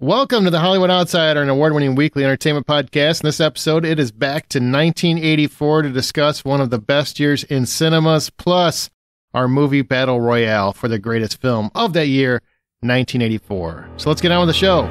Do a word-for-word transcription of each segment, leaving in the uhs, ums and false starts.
Welcome to the Hollywood Outsider, an award-winning weekly entertainment podcast. In this episode, it is back to nineteen eighty-four to discuss one of the best years in cinemas, plus our movie Battle Royale for the greatest film of that year, nineteen eighty-four. So let's get on with the show.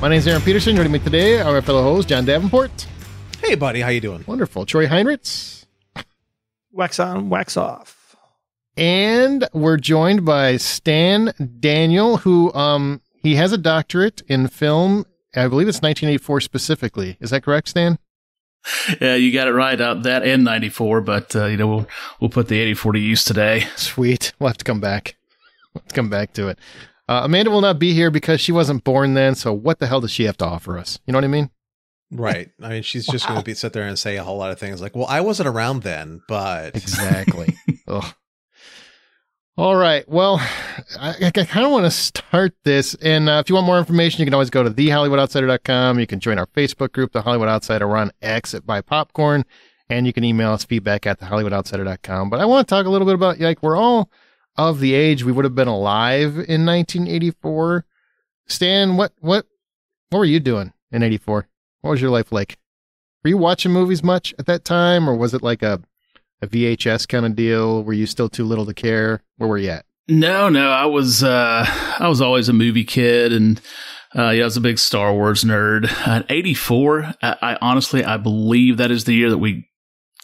My name is Aaron Peterson. Joining me today are my fellow host, John Davenport. Hey, buddy. How you doing? Wonderful. Troy Heinrichs. Wax on, wax off. And we're joined by Stan Daniel, who um he has a doctorate in film. I believe it's nineteen eighty-four specifically. Is that correct, Stan? Yeah, you got it right. Uh, that and ninety-four, but uh, you know we'll we'll put the eighty-four to use today. Sweet. We'll have to come back. Let's come back to it. Uh, Amanda will not be here because she wasn't born then, so what the hell does she have to offer us? You know what I mean? Right. I mean, she's just wow. going to be sit there and say a whole lot of things like, well, I wasn't around then, but... Exactly. Ugh. All right. Well, I, I kind of want to start this, and uh, if you want more information, you can always go to the hollywood outsider dot com. You can join our Facebook group, The Hollywood Outsider. We're on X at Buy Popcorn, and you can email us feedback at the hollywood outsider dot com. But I want to talk a little bit about, like, we're all... of the age we would have been alive in nineteen eighty-four. Stan, what what what were you doing in eighty-four? What was your life like? Were you watching movies much at that time, or was it like a a V H S kind of deal? Were you still too little to care? Where were you at? No, no, I was uh, I was always a movie kid, and uh, yeah, I was a big Star Wars nerd. In eighty-four, I, I honestly I believe that is the year that we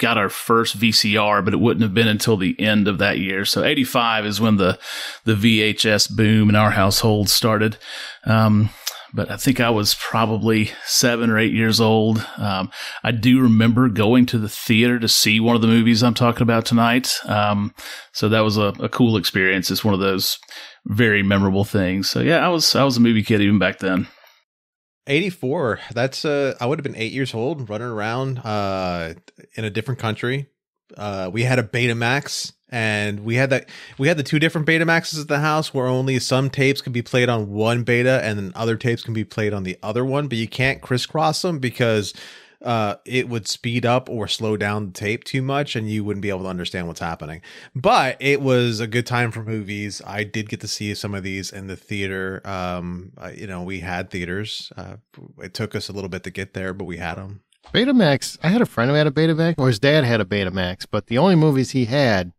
got our first V C R, but it wouldn't have been until the end of that year. So eighty-five is when the the V H S boom in our household started. Um, but I think I was probably seven or eight years old. Um, I do remember going to the theater to see one of the movies I'm talking about tonight. Um, so that was a, a cool experience. It's one of those very memorable things. So yeah, I was I was a movie kid even back then. eighty-four. That's uh, I would have been eight years old, running around uh, in a different country. Uh, we had a Betamax, and we had that. We had the two different Betamaxes at the house, where only some tapes could be played on one beta, and then other tapes can be played on the other one. But you can't crisscross them because uh, it would speed up or slow down the tape too much, and you wouldn't be able to understand what's happening. But it was a good time for movies. I did get to see some of these in the theater. Um, uh, you know, we had theaters. Uh, it took us a little bit to get there, but we had them. Betamax. I had a friend who had a Betamax, or his dad had a Betamax, but the only movies he had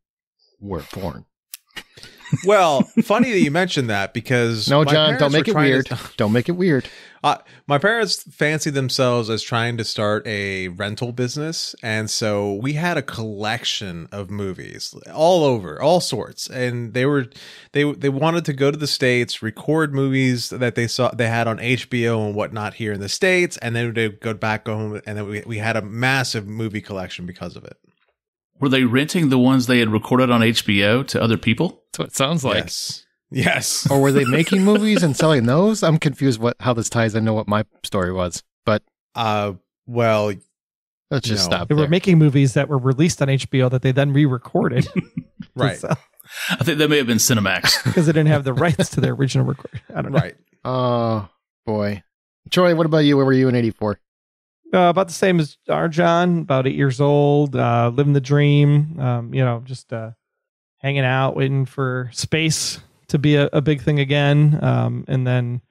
were porn. Well, funny that you mentioned that, because no, John, don't make it weird. To, don't make it weird. Uh, my parents fancied themselves as trying to start a rental business, and so we had a collection of movies all over, all sorts. And they were they they wanted to go to the States, record movies that they saw they had on H B O and whatnot here in the States, and then they would go back home, and then we we had a massive movie collection because of it. Were they renting the ones they had recorded on H B O to other people? That's what it sounds like. Yes. Yes. Or were they making movies and selling those? I'm confused what how this ties. I know what my story was, but uh, well, let's just no. stop. They there. were making movies that were released on H B O that they then re-recorded. Right. So, I think that may have been Cinemax because they didn't have the rights to their original record. I don't know. Right. Oh boy, Troy, what about you? Where were you in eighty-four? Uh, about the same as our John, about eight years old, uh, living the dream, um, you know, just uh, hanging out, waiting for space to be a, a big thing again. Um, and then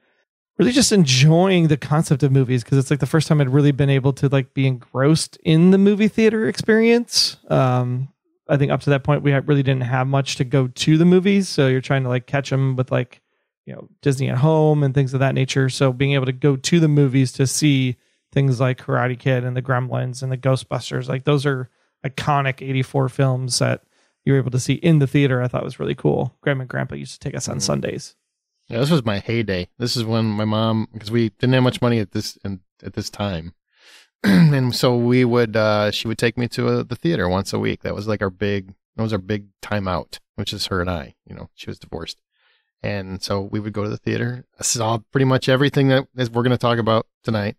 really just enjoying the concept of movies, because it's like the first time I'd really been able to like be engrossed in the movie theater experience. Um, I think up to that point, we had, really didn't have much to go to the movies. So you're trying to like catch them with like, you know, Disney at Home and things of that nature. So being able to go to the movies to see things like Karate Kid and the Gremlins and the Ghostbusters, like those are iconic eighty-four films that you were able to see in the theater. I thought was really cool. Grandma and Grandpa used to take us on Sundays. Yeah, this was my heyday. This is when my mom, because we didn't have much money at this and at this time, and so we would uh, she would take me to a, the theater once a week. That was like our big that was our big time out, which is her and I. You know, she was divorced, and so we would go to the theater. I saw pretty much everything that we're going to talk about tonight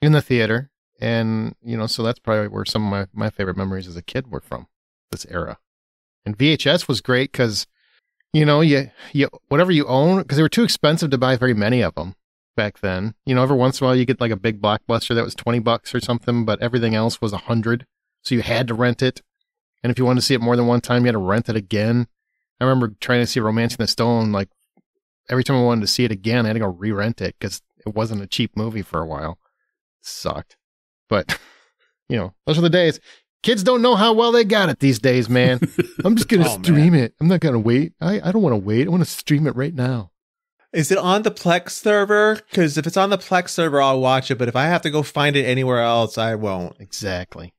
in the theater, And, you know, so that's probably where some of my, my favorite memories as a kid were from, this era. And V H S was great because, you know, you, you whatever you own, because they were too expensive to buy very many of them back then. You know, every once in a while you get like a big blockbuster that was twenty bucks or something, but everything else was a hundred. So you had to rent it. And if you wanted to see it more than one time, you had to rent it again. I remember trying to see Romancing the Stone, like every time I wanted to see it again, I had to go re-rent it because it wasn't a cheap movie for a while. It sucked. But, you know, those are the days. Kids don't know how well they got it these days, man. I'm just going to oh, stream man. it. I'm not going to wait. I, I don't want to wait. I want to stream it right now. Is it on the Plex server? Because if it's on the Plex server, I'll watch it. But if I have to go find it anywhere else, I won't. Exactly.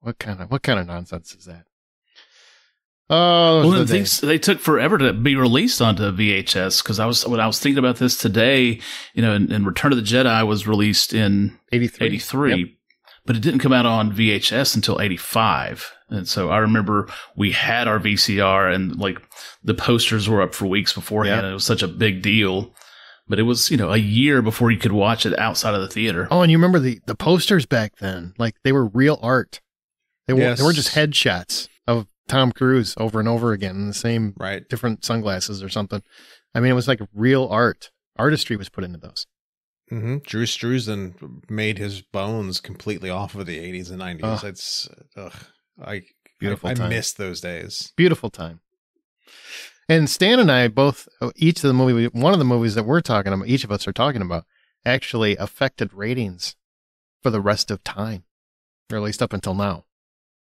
What kind of what kind of nonsense is that? Oh, well, the things they took forever to be released onto V H S because I was when I was thinking about this today, you know, and, and Return of the Jedi was released in eighty-three, yep. But it didn't come out on V H S until eighty-five. And so I remember we had our V C R and like the posters were up for weeks beforehand. Yep. And it was such a big deal, but it was, you know, a year before you could watch it outside of the theater. Oh, and you remember the the posters back then? Like they were real art. They were yes. they were just headshots of Tom Cruise over and over again in the same right different sunglasses or something. I mean, it was like real art. Artistry was put into those. Mm-hmm. Drew Struzan made his bones completely off of the eighties and nineties. Ugh. It's ugh, I beautiful. I, I miss those days. Beautiful time. And Stan and I both, each of the movie, one of the movies that we're talking about, each of us are talking about, actually affected ratings for the rest of time, or at least up until now.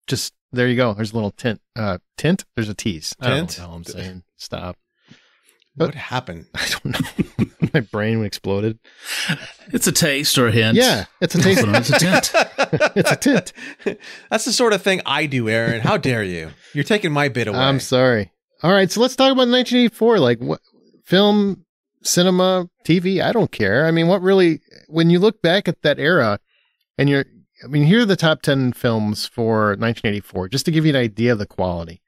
Just there you go. There's a little tint. Uh, tint? There's a tease. I don't know what I'm saying. Stop. What happened? I don't know. My brain exploded. It's a taste or a hint. Yeah, it's a taste. It's a tint. It's a tint. That's the sort of thing I do, Aaron. How dare you? You're taking my bit away. I'm sorry. All right, so let's talk about nineteen eighty-four. Like what film, cinema, T V? I don't care. I mean, what really? When you look back at that era, and you're. I mean, here are the top ten films for nineteen eighty-four, just to give you an idea of the quality.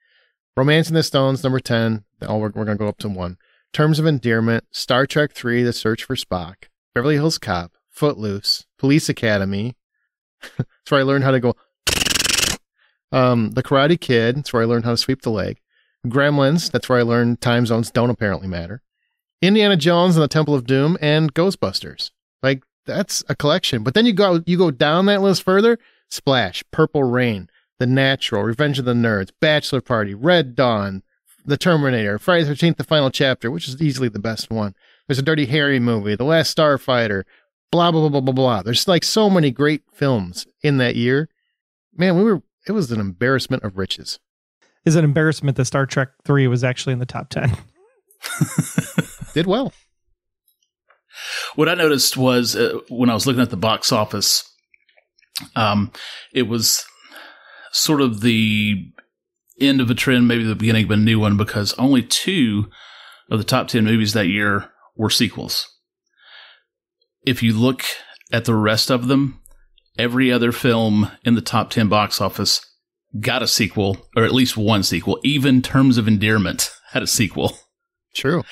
Romancing the Stones, number ten. Oh, we're, we're going to go up to one. Terms of Endearment, Star Trek three, The Search for Spock, Beverly Hills Cop, Footloose, Police Academy. That's where I learned how to go. Um, The Karate Kid. That's where I learned how to sweep the leg. Gremlins. That's where I learned time zones don't apparently matter. Indiana Jones and the Temple of Doom, and Ghostbusters. Like, that's a collection. But then you go you go down that list further. Splash, Purple Rain, The Natural, Revenge of the Nerds, Bachelor Party, Red Dawn, The Terminator, Friday the thirteenth, The Final Chapter, which is easily the best one. There's a Dirty Harry movie, The Last Starfighter, blah, blah, blah, blah, blah, blah. There's like so many great films in that year. Man, we were it was an embarrassment of riches. It's an embarrassment that Star Trek three was actually in the top ten. Did well. What I noticed was uh, when I was looking at the box office, um, it was sort of the end of a trend, maybe the beginning of a new one, because only two of the top ten movies that year were sequels. If you look at the rest of them, every other film in the top ten box office got a sequel, or at least one sequel. Even Terms of Endearment had a sequel. True.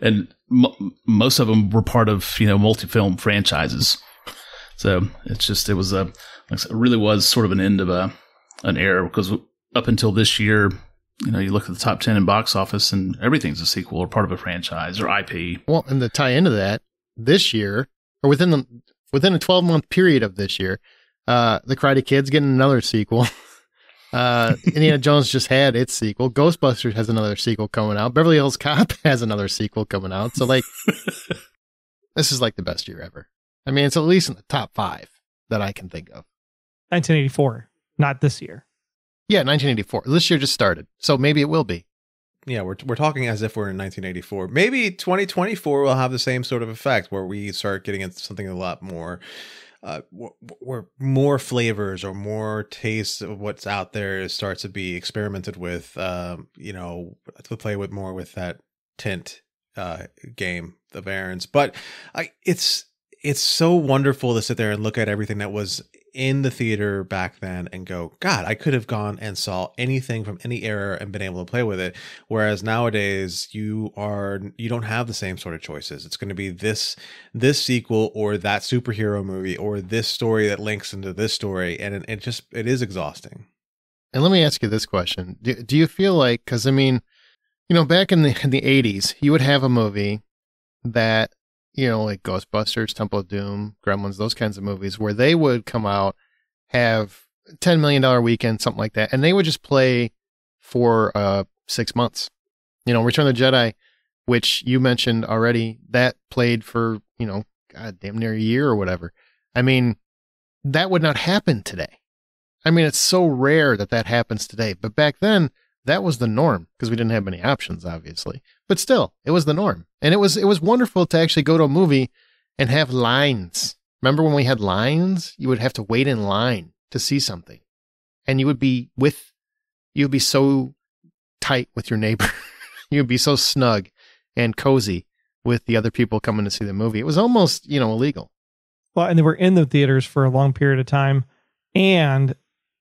And m most of them were part of, you know, multi-film franchises. So it's just, it was a, it really was sort of an end of a, an era, because up until this year, you know, you look at the top ten in box office and everything's a sequel or part of a franchise or I P. Well, and to tie into that, this year, or within the, within a twelve month period of this year, uh, The Karate Kid's getting another sequel. Uh, Indiana Jones just had its sequel. Ghostbusters has another sequel coming out. Beverly Hills Cop has another sequel coming out. So like, this is like the best year ever. I mean, it's at least in the top five that I can think of. nineteen eighty-four, not this year. Yeah, nineteen eighty-four. This year just started, so maybe it will be. Yeah, we're we're talking as if we're in nineteen eighty-four. Maybe twenty twenty-four will have the same sort of effect where we start getting into something a lot more. Uh, where more flavors or more tastes of what's out there starts to be experimented with, um, you know, to play with more with that tint uh, game of Aaron's. But I, it's it's so wonderful to sit there and look at everything that was in the theater back then and go, God, I could have gone and saw anything from any era and been able to play with it. Whereas nowadays you are, you don't have the same sort of choices. It's going to be this, this sequel or that superhero movie or this story that links into this story. And it, it just, it is exhausting. And let me ask you this question. Do, do you feel like, cause I mean, you know, back in the, in the eighties, you would have a movie that, you know, like Ghostbusters, Temple of Doom, Gremlins, those kinds of movies where they would come out, have ten million dollar weekend, something like that. And they would just play for uh, six months, you know, Return of the Jedi, which you mentioned already, that played for, you know, God damn near a year or whatever. I mean, that would not happen today. I mean, it's so rare that that happens today, but back then that was the norm because we didn't have many options, obviously, but still it was the norm. And it was, it was wonderful to actually go to a movie and have lines. Remember when we had lines, you would have to wait in line to see something and you would be with, you'd be so tight with your neighbor. You'd be so snug and cozy with the other people coming to see the movie. It was almost, you know, illegal. Well, and they were in the theaters for a long period of time and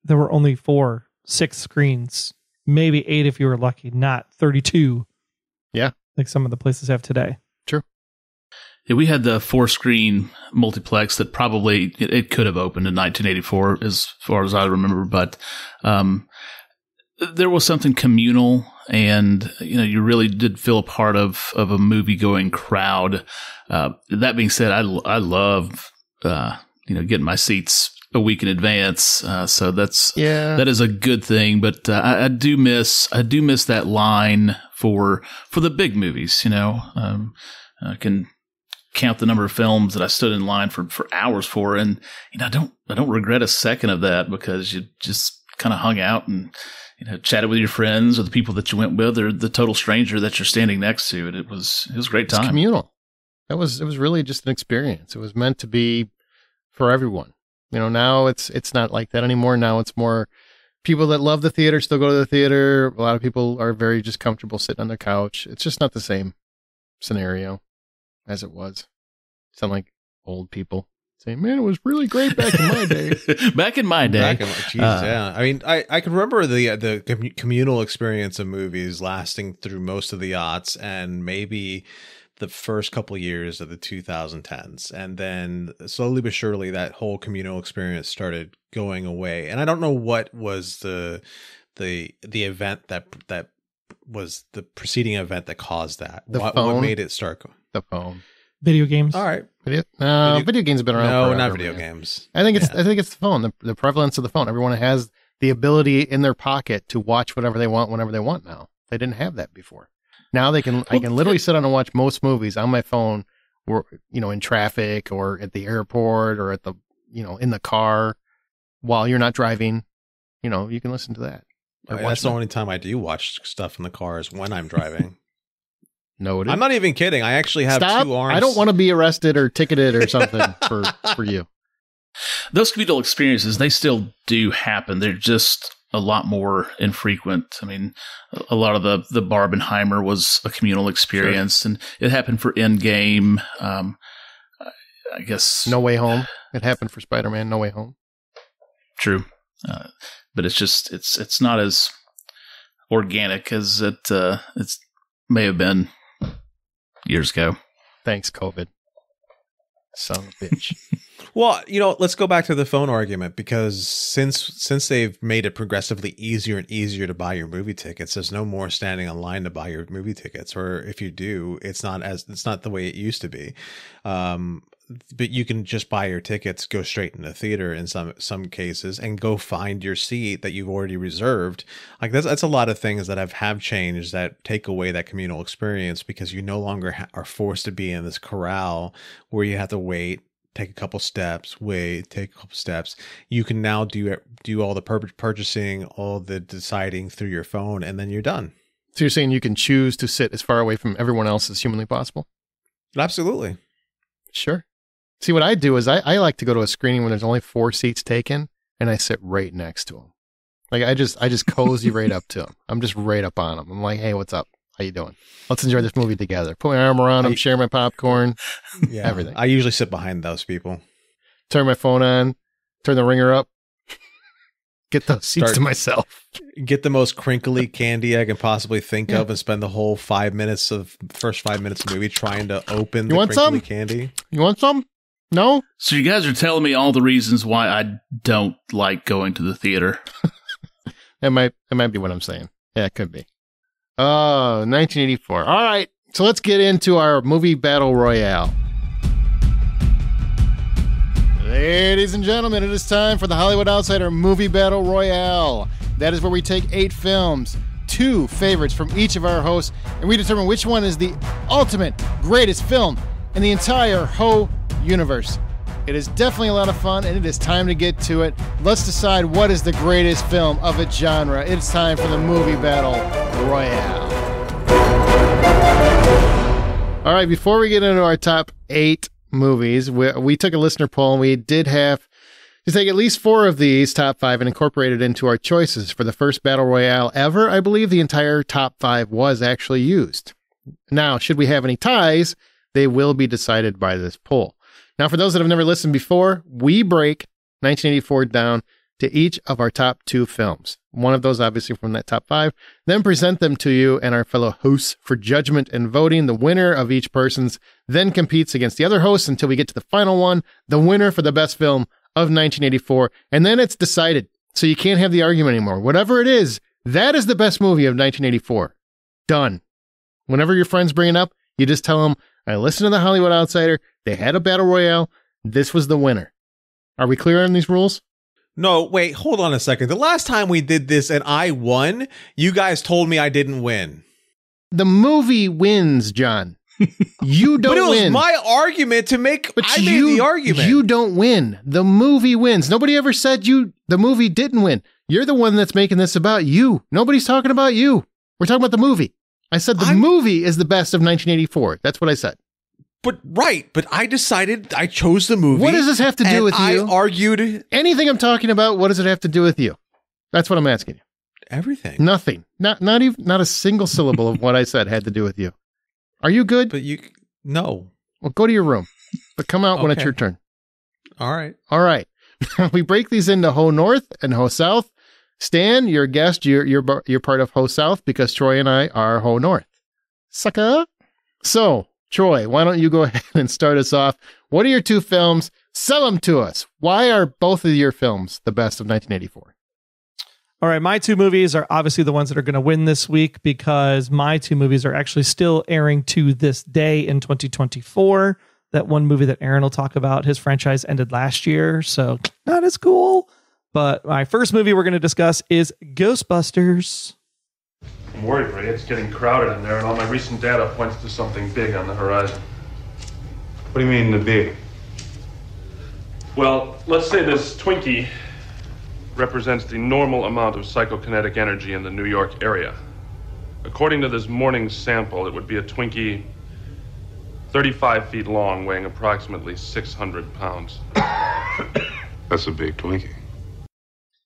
there were only four, six screens, maybe eight if you were lucky, not thirty-two. Yeah. Like some of the places have today. True. Yeah, we had the four screen multiplex that probably it, it could have opened in nineteen eighty-four as far as I remember, but um, there was something communal and, you know, you really did feel a part of, of a movie going crowd. Uh, that being said, I, I love, uh, you know, getting my seats a week in advance. Uh, so that's, yeah, that is a good thing, but uh, I, I do miss, I do miss that line for, for the big movies, you know, um, I can count the number of films that I stood in line for, for hours for. And, you know, I don't, I don't regret a second of that because you just kind of hung out and, you know, chatted with your friends or the people that you went with or the total stranger that you're standing next to. And it was, it was a great time. It was communal. That was, it was really just an experience. It was meant to be for everyone. You know, now it's it's not like that anymore. Now it's more people that love the theater still go to the theater. A lot of people are very just comfortable sitting on their couch. It's just not the same scenario as it was. Sound like old people saying, man, it was really great back in my day. Back in my day. Back in, geez, uh, yeah. I mean, I, I can remember the, the communal experience of movies lasting through most of the aughts and maybe the first couple of years of the twenty tens. And then slowly but surely that whole communal experience started going away. And I don't know what was the, the, the event that, that was the preceding event that caused that. The what, phone. What made it start? The phone. Video games. All right. Video, no, video, video games have been around. No, forever, not video man. games. I think it's, yeah. I think it's the phone, the, the prevalence of the phone. Everyone has the ability in their pocket to watch whatever they want, whenever they want now. They didn't have that before. Now they can, I can literally sit on and watch most movies on my phone, or, you know, in traffic or at the airport or at the, you know, in the car while you're not driving, you know, you can listen to that. Right, that's the only time I do watch stuff in the car is when I'm driving. No, it is. I'm not even kidding. I actually have Stop. two arms. I don't want to be arrested or ticketed or something for, for you. Those communal experiences, they still do happen. They're just a lot more infrequent. I mean, a lot of the, the Barbenheimer was a communal experience, sure, and it happened for Endgame. Um, I guess No Way Home. It happened for Spider-Man. No Way Home. True, uh, but it's just it's it's not as organic as it uh, it's may have been years ago. Thanks, COVID. Son of a bitch. Well, you know, let's go back to the phone argument because since since they've made it progressively easier and easier to buy your movie tickets, there's no more standing in line to buy your movie tickets, or if you do, it's not as it's not the way it used to be. Um, but you can just buy your tickets, go straight into the theater in some some cases, and go find your seat that you've already reserved. Like that's that's a lot of things that have have changed that take away that communal experience because you no longer ha are forced to be in this corral where you have to wait. Take a couple steps, wait, take a couple steps. You can now do do all the purchasing, all the deciding through your phone, and then you're done. So you're saying you can choose to sit as far away from everyone else as humanly possible? Absolutely. Sure. See, what I do is I, I like to go to a screening when there's only four seats taken, and I sit right next to them. Like I just, I just cozy right up to them. I'm just right up on them. I'm like, hey, what's up? How you doing? Let's enjoy this movie together. Put my arm around them, share my popcorn, yeah, everything. I usually sit behind those people. Turn my phone on, turn the ringer up. Get those seats to myself. Get the most crinkly candy I can possibly think yeah. of, and spend the whole five minutes of first five minutes of the movie trying to open you the want crinkly some? candy. You want some? No? So you guys are telling me all the reasons why I don't like going to the theater. That might that might be what I'm saying. Yeah, it could be. Uh, nineteen eighty-four. All right. So let's get into our movie battle royale. Ladies and gentlemen, it is time for the Hollywood Outsider Movie Battle Royale. That is where we take eight films, two favorites from each of our hosts, and we determine which one is the ultimate greatest film in the entire Ho universe. It is definitely a lot of fun, and it is time to get to it. Let's decide what is the greatest film of its genre. It's time for the Movie Battle Royale. All right, before we get into our top eight movies, we, we took a listener poll, and we did have to take at least four of these top five and incorporate it into our choices for the first battle royale ever. I believe the entire top five was actually used. Now, should we have any ties, they will be decided by this poll. Now, for those that have never listened before, we break nineteen eighty-four down to each of our top two films, one of those obviously from that top five, then present them to you and our fellow hosts for judgment and voting. The winner of each person's then competes against the other hosts until we get to the final one, the winner for the best film of nineteen eighty-four, and then it's decided. So you can't have the argument anymore. Whatever it is, that is the best movie of nineteen eighty-four. Done. Whenever your friends bring it up, you just tell them, I listened to the Hollywood Outsider, they had a battle royale, this was the winner. Are we clear on these rules? No, wait, hold on a second. The last time we did this and I won, you guys told me I didn't win. The movie wins, John. You don't win. But it was win. my argument to make, but I you, made the argument. You don't win. The movie wins. Nobody ever said you. the movie didn't win. You're the one that's making this about you. Nobody's talking about you. We're talking about the movie. I said the I'm, movie is the best of nineteen eighty-four. That's what I said. But right, but I decided I chose the movie. What does this have to do with you? I argued anything I'm talking about. What does it have to do with you? That's what I'm asking you. Everything. Nothing. Not not even not a single syllable of what I said had to do with you. Are you good? But you no. Well, go to your room, but come out okay. when it's your turn. All right. All right. We break these into Ho North and Ho South. Stan, you're a guest. You're you're you're part of Ho South because Troy and I are Ho North. Sucker. So, Troy, why don't you go ahead and start us off? What are your two films? Sell them to us. Why are both of your films the best of nineteen eighty-four? All right, my two movies are obviously the ones that are going to win this week because my two movies are actually still airing to this day in twenty twenty-four. That one movie that Aaron will talk about, his franchise ended last year, so not as cool. But my first movie we're going to discuss is Ghostbusters. I'm worried, Ray. It's getting crowded in there, and all my recent data points to something big on the horizon. What do you mean, the big? Well, let's say this Twinkie represents the normal amount of psychokinetic energy in the New York area. According to this morning's sample, it would be a Twinkie thirty-five feet long, weighing approximately six hundred pounds. That's a big Twinkie.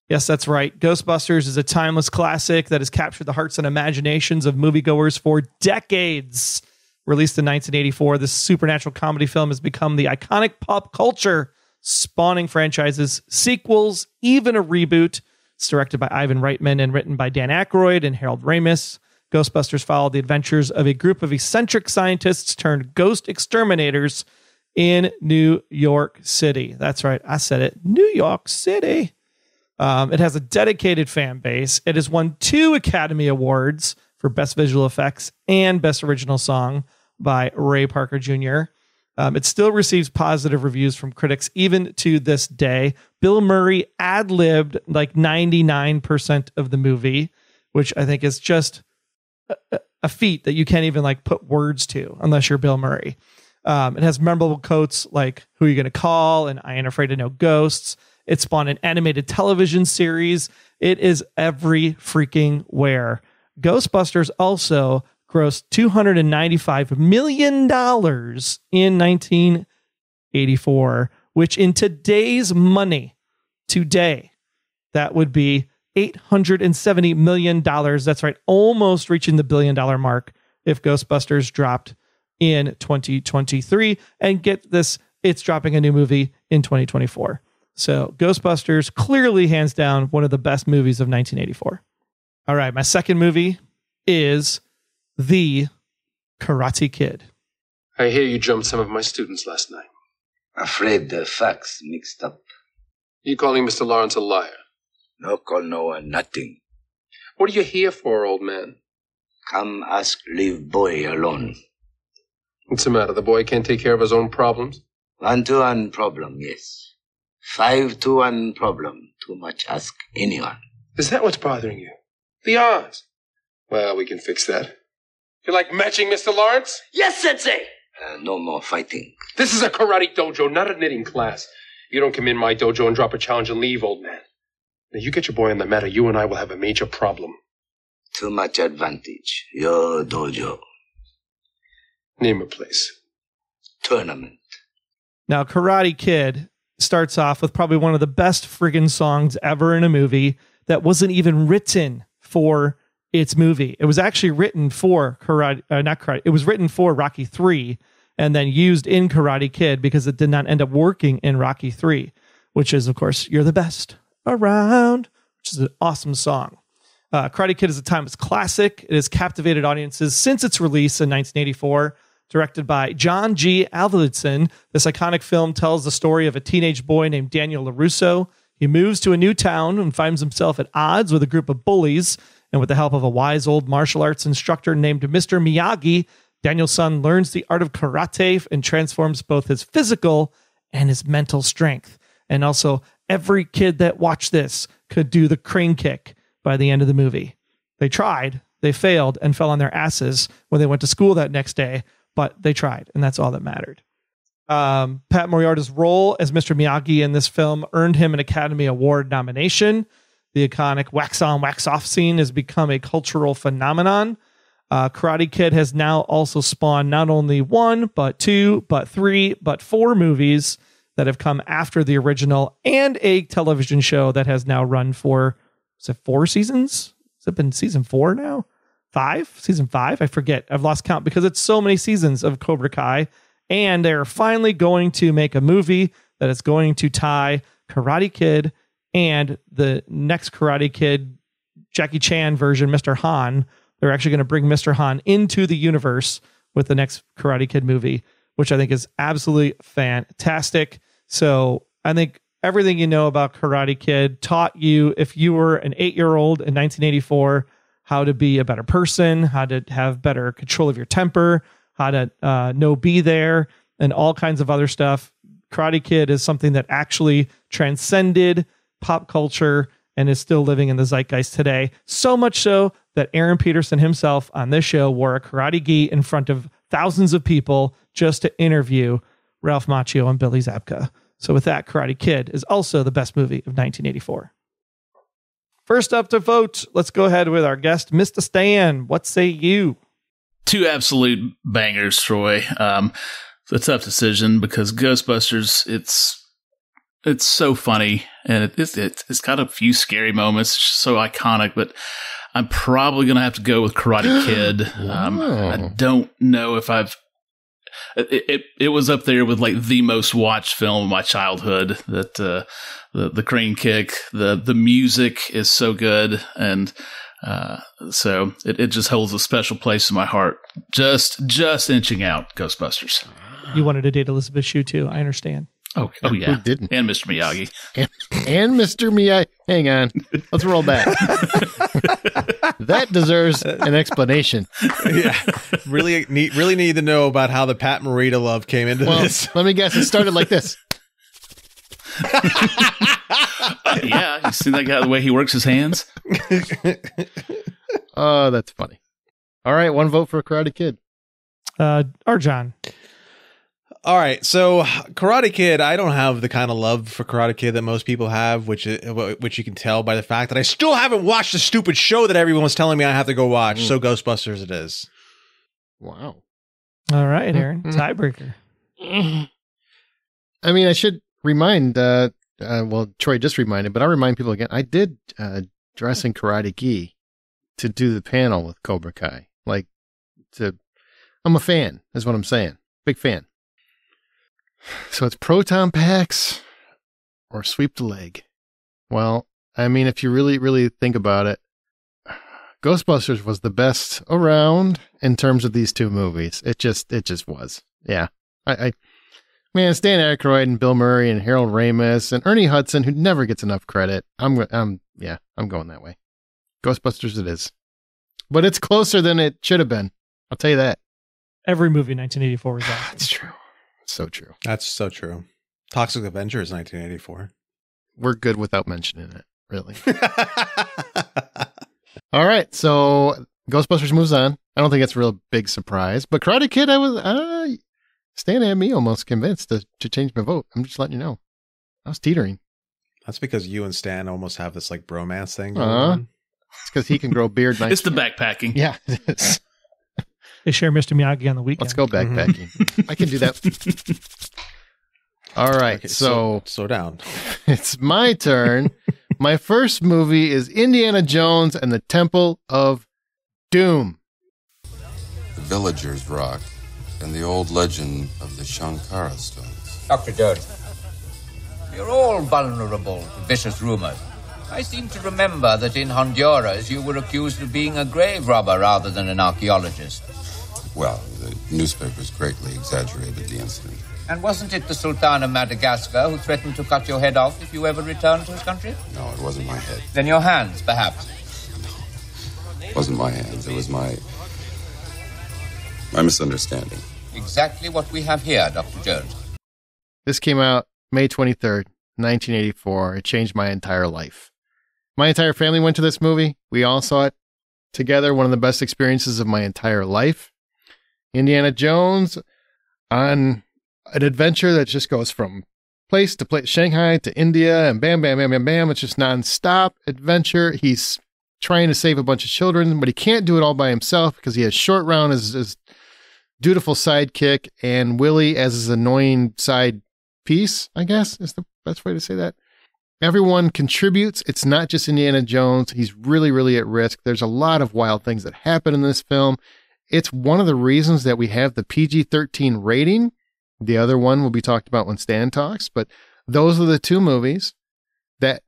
Yes, that's right. Ghostbusters is a timeless classic that has captured the hearts and imaginations of moviegoers for decades. Released in nineteen eighty-four, this supernatural comedy film has become the iconic pop culture, spawning franchises, sequels, even a reboot. It's directed by Ivan Reitman and written by Dan Aykroyd and Harold Ramis. Ghostbusters followed the adventures of a group of eccentric scientists turned ghost exterminators in New York City. That's right. I said it. New York City. Um, it has a dedicated fan base. It has won two Academy Awards for Best Visual Effects and Best Original Song by Ray Parker Junior Um, it still receives positive reviews from critics even to this day. Bill Murray ad-libbed like ninety-nine percent of the movie, which I think is just a, a feat that you can't even like put words to unless you're Bill Murray. Um, it has memorable quotes like, who are you going to call? And I ain't afraid of no ghosts. It spawned an animated television series. It is every freaking where. Ghostbusters also grossed two hundred ninety-five million dollars in nineteen eighty-four, which in today's money, today, that would be eight hundred seventy million dollars. That's right, almost reaching the billion dollar mark if Ghostbusters dropped in twenty twenty-three. And get this, it's dropping a new movie in twenty twenty-four. So Ghostbusters, clearly hands down, one of the best movies of nineteen eighty-four. All right. My second movie is The Karate Kid. I hear you jumped some of my students last night. Afraid their facts mixed up. You calling Mister Lawrence a liar? No call, no one, nothing. What are you here for, old man? Come ask, leave boy alone. What's the matter? The boy can't take care of his own problems? One-to-one problem, yes. Five-to-one problem. Too much ask anyone. Is that what's bothering you? The odds. Well, we can fix that. You like matching, Mister Lawrence? Yes, Sensei! Uh, no more fighting. This is a karate dojo, not a knitting class. You don't come in my dojo and drop a challenge and leave, old man. Now, you get your boy on the matter, you and I will have a major problem. Too much advantage. Your dojo. Name a place. Tournament. Now, Karate Kid starts off with probably one of the best friggin' songs ever in a movie that wasn't even written for its movie. It was actually written for Karate, uh, not Karate, it was written for Rocky three and then used in Karate Kid because it did not end up working in Rocky three, which is, of course, You're the Best Around, which is an awesome song. Uh, Karate Kid is a timeless classic. It has captivated audiences since its release in nineteen eighty-four. Directed by John G. Avildsen, this iconic film tells the story of a teenage boy named Daniel LaRusso. He moves to a new town and finds himself at odds with a group of bullies. And with the help of a wise old martial arts instructor named Mister Miyagi, Daniel's son learns the art of karate and transforms both his physical and his mental strength. And also, every kid that watched this could do the crane kick by the end of the movie. They tried, they failed, and fell on their asses when they went to school that next day. But they tried, and that's all that mattered. Um, Pat Morita's role as Mister Miyagi in this film earned him an Academy Award nomination. The iconic wax-on, wax-off scene has become a cultural phenomenon. Uh, Karate Kid has now also spawned not only one, but two, but three, but four movies that have come after the original, and a television show that has now run for, is it four seasons? Has it been season four now? Five? Season five? I forget. I've lost count because it's so many seasons of Cobra Kai. And they're finally going to make a movie that is going to tie Karate Kid and the next Karate Kid Jackie Chan version, Mister Han. They're actually going to bring Mister Han into the universe with the next Karate Kid movie, which I think is absolutely fantastic. So I think everything you know about Karate Kid taught you, if you were an eight-year-old in nineteen eighty-four, how to be a better person, how to have better control of your temper, how to uh, know be there, and all kinds of other stuff. Karate Kid is something that actually transcended pop culture and is still living in the zeitgeist today. So much so that Aaron Peterson himself on this show wore a karate gi in front of thousands of people just to interview Ralph Macchio and Billy Zabka. So with that, Karate Kid is also the best movie of nineteen eighty-four. First up to vote, let's go ahead with our guest, Mister Stan. What say you? Two absolute bangers, Troy. Um, it's a tough decision because Ghostbusters, it's it's so funny, and it, it, it, it's got a few scary moments, so iconic, but I'm probably going to have to go with Karate Kid. Um, wow. I don't know if I've... It, it it was up there with like the most watched film of my childhood. That uh, the the crane kick, the the music is so good, and uh, so it, it just holds a special place in my heart. Just just inching out Ghostbusters. You wanted to date Elizabeth Shue too, I understand. Oh, oh yeah, who didn't? And Mister Miyagi and, and Mister Miyagi. Hang on, let's roll back. That deserves an explanation. Yeah, really need really need to know about how the Pat Morita love came into well, this. Let me guess, it started like this. Yeah, you see that guy, the way he works his hands. Oh, that's funny. All right, one vote for Karate Kid. Uh, Arjan. All right, so Karate Kid, I don't have the kind of love for Karate Kid that most people have, which which you can tell by the fact that I still haven't watched the stupid show that everyone was telling me I have to go watch. Mm. So Ghostbusters it is. Wow. All right, Aaron. Mm-hmm. Tiebreaker. I mean, I should remind, uh, uh, well, Troy just reminded, but I'll remind people again, I did uh, dress in Karate Gi to do the panel with Cobra Kai. Like, to, I'm a fan, is what I'm saying. Big fan. So it's proton packs, or sweep the leg. Well, I mean, if you really, really think about it, Ghostbusters was the best around in terms of these two movies. It just, it just was. Yeah. I, I man, Stan Aykroyd and Bill Murray and Harold Ramis and Ernie Hudson, who never gets enough credit. I'm, I'm, yeah, I'm going that way. Ghostbusters it is. But it's closer than it should have been. I'll tell you that. Every movie in nineteen eighty-four was awesome. That's true. So true. That's so true. Toxic Avenger is nineteen eighty-four. We're good without mentioning it, really. All right, so Ghostbusters moves on. I don't think it's a real big surprise, but Karate Kid, I was uh, Stan had me almost convinced to, to change my vote. I'm just letting you know. I was teetering. That's because you and Stan almost have this like bromance thing going uh-huh. on. It's because he can grow beard. Nice. It's the backpacking. Yeah, it is. They share Mister Miyagi on the weekend. Let's go backpacking. Mm-hmm. I can do that. All right, okay, so, so... Slow down. It's my turn. My first movie is Indiana Jones and the Temple of Doom. The Villagers Rock and the old legend of the Shankara Stones. Doctor Doty, you're all vulnerable to vicious rumors. I seem to remember that in Honduras you were accused of being a grave robber rather than an archaeologist. Well, the newspapers greatly exaggerated the incident. And wasn't it the Sultan of Madagascar who threatened to cut your head off if you ever returned to his country? No, it wasn't my head. Then your hands, perhaps? No, it wasn't my hands. It was my... my misunderstanding. Exactly what we have here, Doctor Jones. This came out May twenty-third, nineteen eighty-four. It changed my entire life. My entire family went to this movie. We all saw it together. One of the best experiences of my entire life. Indiana Jones on an adventure that just goes from place to place, Shanghai to India, and bam, bam, bam, bam, bam. It's just nonstop adventure. He's trying to save a bunch of children, but he can't do it all by himself because he has Short Round as his dutiful sidekick and Willie as his annoying side piece, I guess is the best way to say that. Everyone contributes. It's not just Indiana Jones. He's really, really at risk. There's a lot of wild things that happen in this film. It's one of the reasons that we have the P G thirteen rating. The other one will be talked about when Stan talks, but those are the two movies that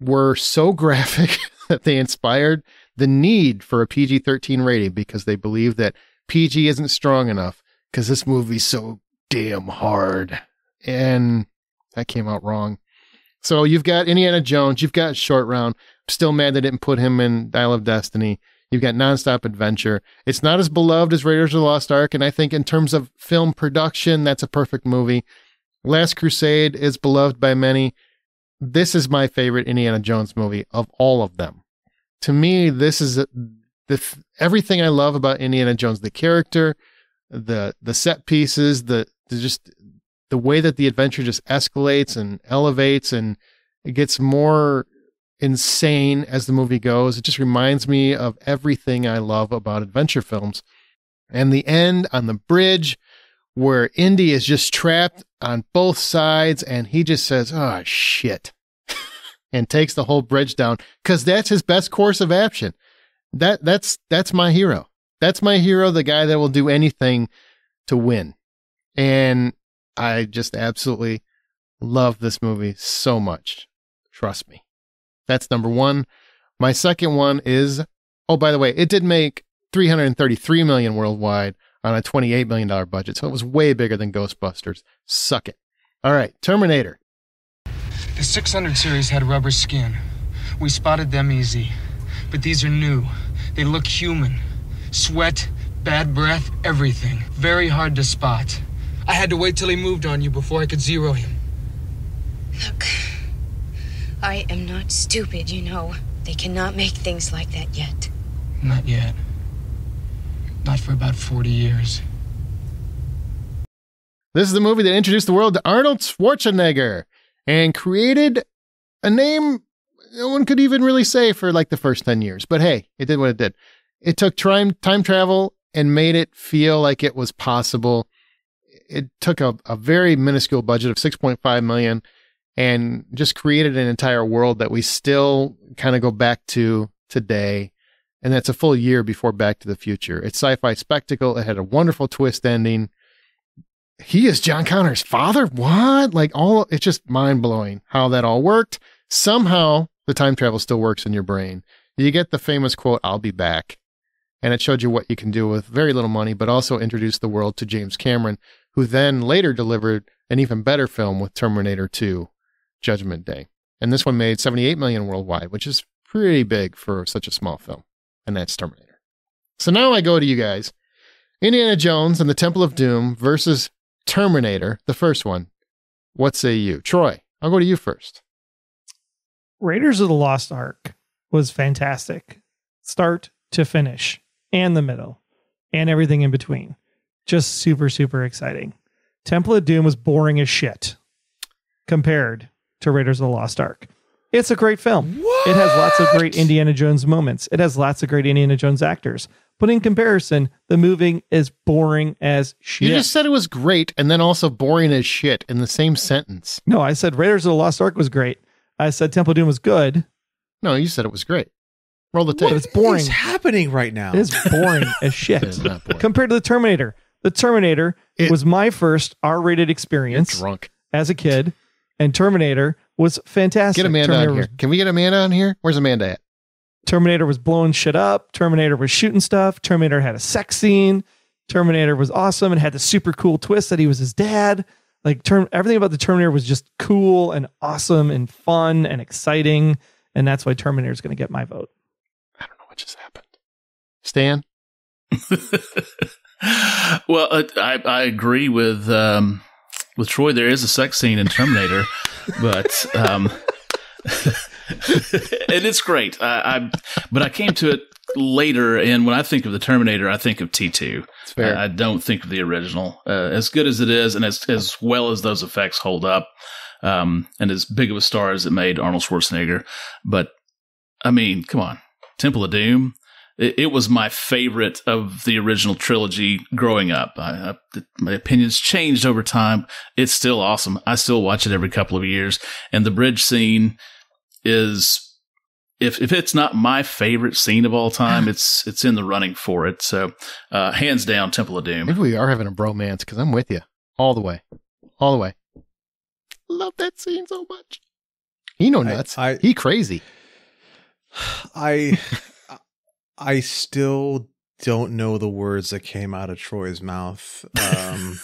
were so graphic that they inspired the need for a P G thirteen rating because they believe that P G isn't strong enough because this movie's so damn hard. And that came out wrong. So you've got Indiana Jones, you've got Short Round. I'm still mad they didn't put him in Dial of Destiny. You've got nonstop adventure. It's not as beloved as Raiders of the Lost Ark, and I think in terms of film production, that's a perfect movie. Last Crusade is beloved by many. This is my favorite Indiana Jones movie of all of them. To me, this is a, the everything I love about Indiana Jones: the character, the the set pieces, the, the just the way that the adventure just escalates and elevates, and it gets more insane as the movie goes. It just reminds me of everything I love about adventure films. And the end on the bridge where Indy is just trapped on both sides and he just says, oh, shit, and takes the whole bridge down because that's his best course of action. That that's that's my hero. That's my hero, the guy that will do anything to win. And I just absolutely love this movie so much. Trust me. That's number one. My second one is, oh, by the way, it did make three hundred thirty-three million dollars worldwide on a twenty-eight million dollars budget, so it was way bigger than Ghostbusters. Suck it. All right, Terminator. The six hundred series had rubber skin. We spotted them easy, but these are new. They look human. Sweat, bad breath, everything. Very hard to spot. I had to wait till he moved on you before I could zero him. Look. I am not stupid, you know. They cannot make things like that yet. Not yet. Not for about forty years. This is the movie that introduced the world to Arnold Schwarzenegger and created a name no one could even really say for like the first ten years. But hey, it did what it did. It took time, time travel and made it feel like it was possible. It took a, a very minuscule budget of six point five million dollars. And just created an entire world that we still kind of go back to today. And that's a full year before Back to the Future. It's sci-fi spectacle. It had a wonderful twist ending. he is John Connor's father. What? Like all, it's just mind blowing how that all worked. Somehow the time travel still works in your brain. You get the famous quote, "I'll be back." And it showed you what you can do with very little money, but also introduced the world to James Cameron, who then later delivered an even better film with Terminator two, Judgment Day. And this one made seventy-eight million dollars worldwide, which is pretty big for such a small film. And that's Terminator. So now I go to you guys. Indiana Jones and the Temple of Doom versus Terminator, the first one. What say you? Troy, I'll go to you first. Raiders of the Lost Ark was fantastic. Start to finish. And the middle. And everything in between. Just super, super exciting. Temple of Doom was boring as shit compared to Raiders of the Lost Ark. It's a great film. What? It has lots of great Indiana Jones moments. It has lots of great Indiana Jones actors. But in comparison, the movie is boring as shit. You just said it was great and then also boring as shit in the same sentence. No, I said Raiders of the Lost Ark was great. I said Temple of Doom was good. No, you said it was great. Roll the tape. What it's boring. is happening right now? It is boring as shit. It is not boring. Compared to The Terminator. The Terminator it, was my first R-rated experience drunk. as a kid, and Terminator was fantastic. Get Amanda Terminator on here. Can we get Amanda on here? Where's Amanda at? Terminator was blowing shit up. Terminator was shooting stuff. Terminator had a sex scene. Terminator was awesome. It had the super cool twist that he was his dad. Like term, everything about the Terminator was just cool and awesome and fun and exciting. And that's why Terminator is going to get my vote. I don't know what just happened. Stan? Well, uh, I, I agree with um, with Troy. There is a sex scene in Terminator, but um, and it's great. I, I but I came to it later, and when I think of the Terminator, I think of T two. I, I don't think of the original. Uh, as good as it is, and as as well as those effects hold up, um, and as big of a star as it made Arnold Schwarzenegger. But I mean, come on, Temple of Doom. It was my favorite of the original trilogy growing up. I, I, my opinions changed over time. It's still awesome. I still watch it every couple of years. And the bridge scene is, if if it's not my favorite scene of all time, it's it's in the running for it. So uh, hands down, Temple of Doom. Maybe we are having a bromance because I'm with you all the way. All the way. Love that scene so much. He no nuts. I, I, he crazy. I... I still don't know the words that came out of Troy's mouth. Um,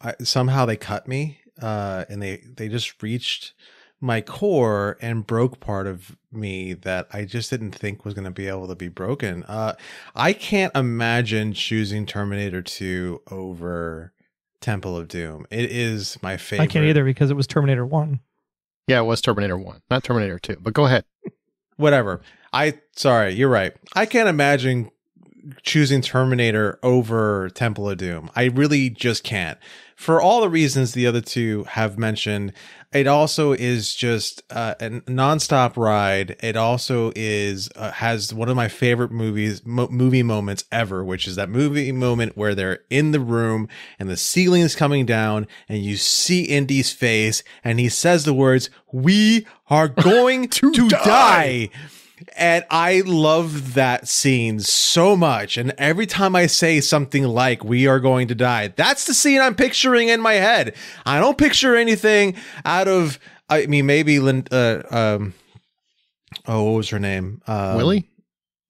I, somehow they cut me, uh, and they, they just reached my core and broke part of me that I just didn't think was going to be able to be broken. Uh, I can't imagine choosing Terminator two over Temple of Doom. It is my favorite. I can't either because it was Terminator one. Yeah, it was Terminator one, not Terminator two, but go ahead. Whatever. I sorry, you're right. I can't imagine choosing Terminator over Temple of Doom. I really just can't. For all the reasons the other two have mentioned, it also is just uh, a nonstop ride. It also is uh, has one of my favorite movies mo movie moments ever, which is that movie moment where they're in the room and the ceiling is coming down and you see Indy's face and he says the words, "We are going to, to die." die. And I love that scene so much. And every time I say something like, "we are going to die," that's the scene I'm picturing in my head. I don't picture anything out of, I mean, maybe, uh, um, oh, what was her name? Um, Willie?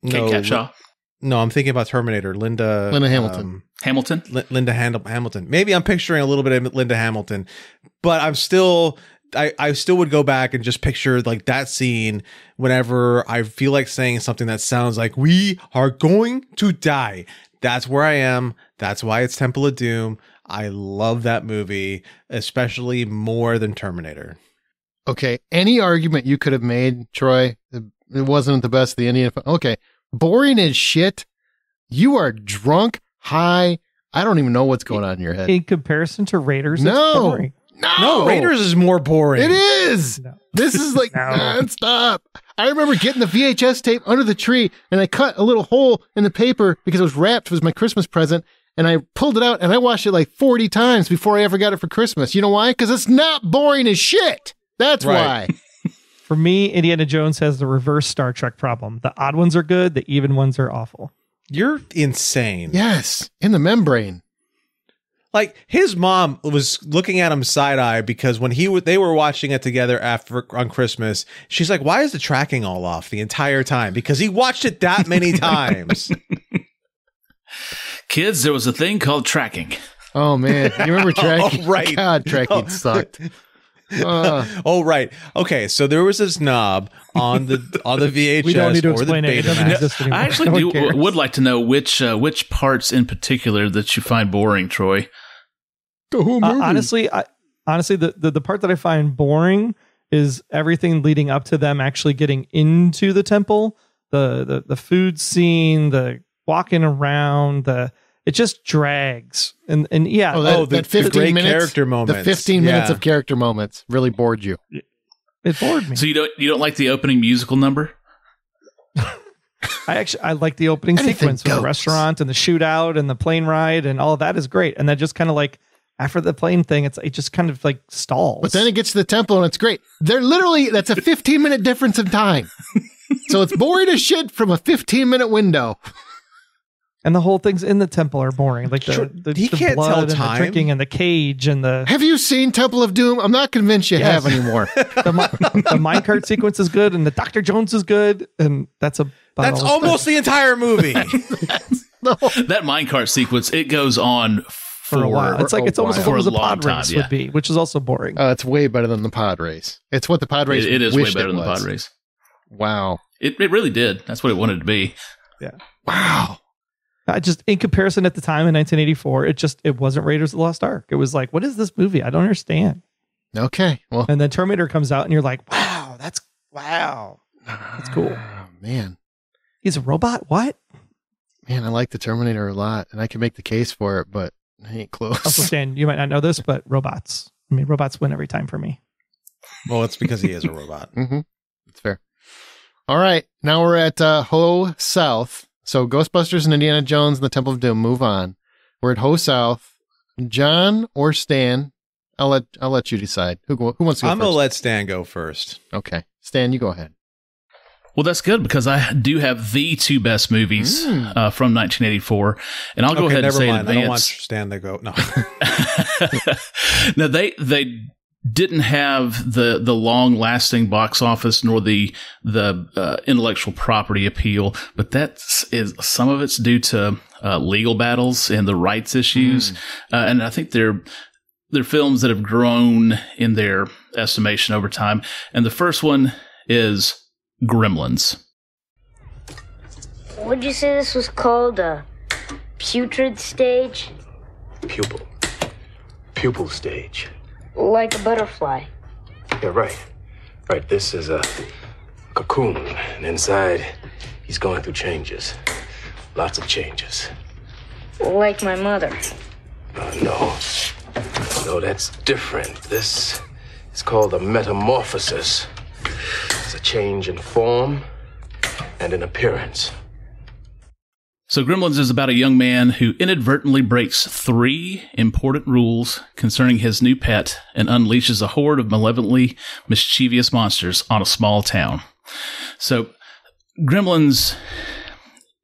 No, Kate Capshaw. No, I'm thinking about Terminator. Linda. Linda Hamilton. Um, Hamilton? L Linda Hand Hamilton. Maybe I'm picturing a little bit of Linda Hamilton, but I'm still... I, I still would go back and just picture like that scene whenever I feel like saying something that sounds like "we are going to die." That's where I am. That's why it's Temple of Doom. I love that movie, especially more than Terminator. Okay. Any argument you could have made, Troy, it wasn't the best of the Indian. Okay. Boring as shit. You are drunk, high. I don't even know what's going on in your head. In comparison to Raiders, no. It's boring. No. no, Raiders is more boring. It is. No. This is like no. nonstop. I remember getting the V H S tape under the tree, and I cut a little hole in the paper because it was wrapped. It was my Christmas present, and I pulled it out, and I watched it like forty times before I ever got it for Christmas. You know why? Because it's not boring as shit. That's right. why. For me, Indiana Jones has the reverse Star Trek problem. The odd ones are good. The even ones are awful. You're insane. Yes, in the membrane. Like, his mom was looking at him side-eye because when he w they were watching it together after on Christmas, she's like, why is the tracking all off the entire time? Because he watched it that many times. Kids, there was a thing called tracking. Oh, man. You remember tracking? Oh, right. God, tracking oh. sucked. Uh. Oh, right. Okay, so there was this knob on the on the V H S. We don't need to explain it. It I actually no do, would like to know which uh, which parts in particular that you find boring, Troy. The whole movie. Uh, honestly, I, honestly, the, the the part that I find boring is everything leading up to them actually getting into the temple. The the the food scene, the walking around, the it just drags. And and yeah, oh, that, oh, the, that fifteen minutes, character moments. The fifteen yeah. minutes of character moments really bored you. It bored me. So you don't you don't like the opening musical number? I actually I like the opening sequence with the restaurant and the shootout and the plane ride and all of that is great. And that just kind of like after the plane thing, it's it just kind of like stalls. But then it gets to the temple and it's great. They're literally that's a fifteen minute difference in time. So it's boring as shit from a fifteen minute window. And the whole things in the temple are boring, like the, the, he the can't blood tell and time. The drinking and the cage and the. Have you seen Temple of Doom? I'm not convinced you yes. have anymore. The, the minecart sequence is good, and the Doctor Jones is good, and that's a. That's almost the entire movie. No. That minecart sequence it goes on for, for a while. It's like it's almost as long as a pod time, race yeah. would be, which is also boring. Uh, it's way better than the pod race. It's what the pod race. It, it is way better than was. the pod race. Wow! It it really did. That's what it wanted to be. Yeah. Wow. I just in comparison at the time in nineteen eighty-four, it just it wasn't Raiders of the Lost Ark. It was like, what is this movie? I don't understand. Okay, well, and then Terminator comes out, and you're like, wow, that's wow, that's cool, man. He's a robot. What? Man, I like the Terminator a lot, and I can make the case for it, but I ain't close. Also, Stan, you might not know this, but robots. I mean, robots win every time for me. Well, it's because he is a robot. Mm-hmm. It's fair. All right, now we're at uh, Ho South. So Ghostbusters and Indiana Jones and the Temple of Doom move on. We're at Ho South. John or Stan? I'll let I'll let you decide. Who go, who wants to go I'm first? I'm going to let Stan go first. Okay. Stan, you go ahead. Well, that's good because I do have the two best movies mm. uh, from nineteen eighty-four. And I'll go okay, ahead and say in advance. I don't want Stan to go. No. No, they they didn't have the the long lasting box office nor the the uh, intellectual property appeal, but that's is some of it's due to uh, legal battles and the rights issues, mm. uh, and I think they're they're films that have grown in their estimation over time. And the first one is Gremlins. Would you say this was called a putrid stage? Pupil, pupil stage. Like a butterfly. Yeah, right. Right, this is a cocoon. And inside, he's going through changes. Lots of changes. Like my mother. Uh, no. No, that's different. This is called a metamorphosis. It's a change in form and in appearance. So Gremlins is about a young man who inadvertently breaks three important rules concerning his new pet and unleashes a horde of malevolently mischievous monsters on a small town. So Gremlins,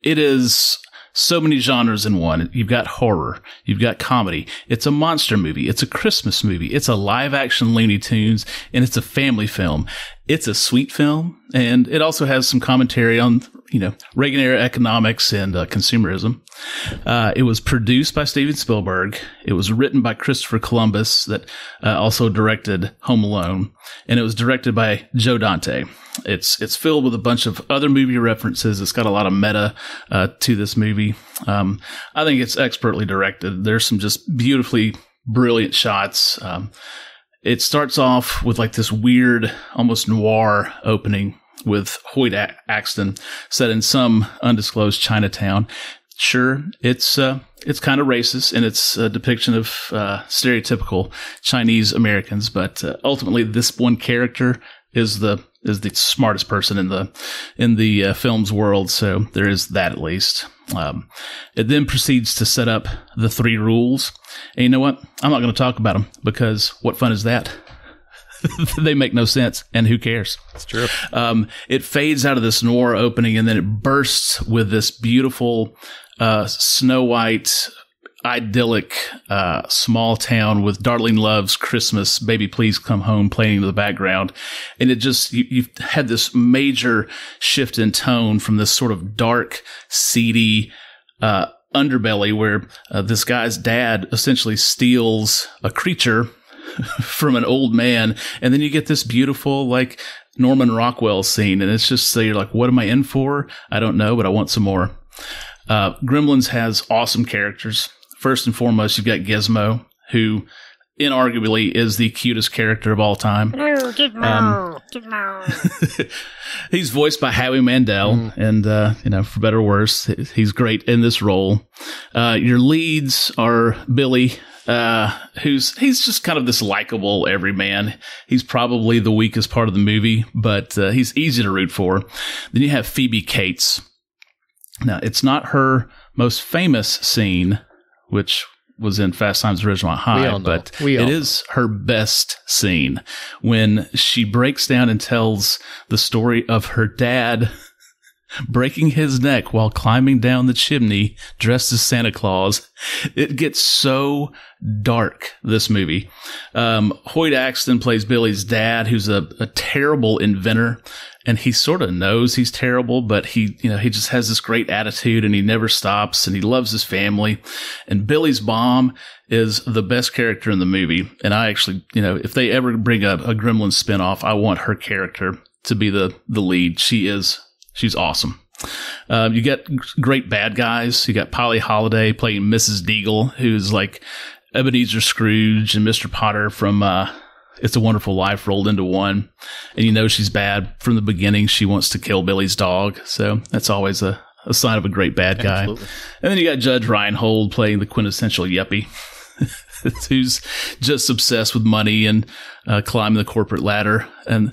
it is so many genres in one. You've got horror. You've got comedy. It's a monster movie. It's a Christmas movie. It's a live-action Looney Tunes, and it's a family film. It's a sweet film, and it also has some commentary on, you know, Reagan-era economics and uh, consumerism. Uh, it was produced by Steven Spielberg. It was written by Christopher Columbus, that uh, also directed Home Alone, and it was directed by Joe Dante. It's it's filled with a bunch of other movie references. It's got a lot of meta uh, to this movie. Um, I think it's expertly directed. There's some just beautifully brilliant shots. Um, It starts off with like this weird, almost noir opening with Hoyt Axton set in some undisclosed Chinatown. Sure, it's uh, it's kind of racist and it's a depiction of uh, stereotypical Chinese Americans, but uh, ultimately this one character is the is the smartest person in the in the uh, film's world, so there is that at least. Um, it then proceeds to set up the three rules. And you know what? I'm not going to talk about them because what fun is that? They make no sense, and who cares? It's true. Um, it fades out of this noir opening, and then it bursts with this beautiful uh, Snow White idyllic uh, small town with Darling Love's Christmas, Baby Please Come Home playing in the background. And it just, you, you've had this major shift in tone from this sort of dark, seedy uh, underbelly where uh, this guy's dad essentially steals a creature from an old man. And then you get this beautiful, like, Norman Rockwell scene. And it's just, so you're like, what am I in for? I don't know, but I want some more. Uh, Gremlins has awesome characters. First and foremost, you've got Gizmo, who inarguably is the cutest character of all time. Ooh, Gizmo, um, Gizmo. He's voiced by Howie Mandel, mm. and uh, you know, for better or worse, he's great in this role. Uh, your leads are Billy, uh, who's he's just kind of this likable everyman. He's probably the weakest part of the movie, but uh, he's easy to root for. Then you have Phoebe Cates. Now, it's not her most famous scene, which was in Fast Times at Ridgemont High, but it is her best scene when she breaks down and tells the story of her dad breaking his neck while climbing down the chimney dressed as Santa Claus. It gets so dark, this movie. Um, Hoyt Axton plays Billy's dad, who's a, a terrible inventor. And he sort of knows he's terrible, but he, you know, he just has this great attitude and he never stops and he loves his family. And Billy's mom is the best character in the movie. And I actually, you know, if they ever bring up a, a Gremlins spinoff, I want her character to be the, the lead. She is, she's awesome. Um, you got great bad guys. You got Polly Holiday playing Missus Deagle, who's like Ebenezer Scrooge and Mister Potter from, uh, It's a Wonderful Life rolled into one. And you know she's bad from the beginning. She wants to kill Billy's dog. So that's always a, a sign of a great bad guy. Absolutely. And then you got Judge Reinhold playing the quintessential yuppie who's just obsessed with money and uh, climbing the corporate ladder. And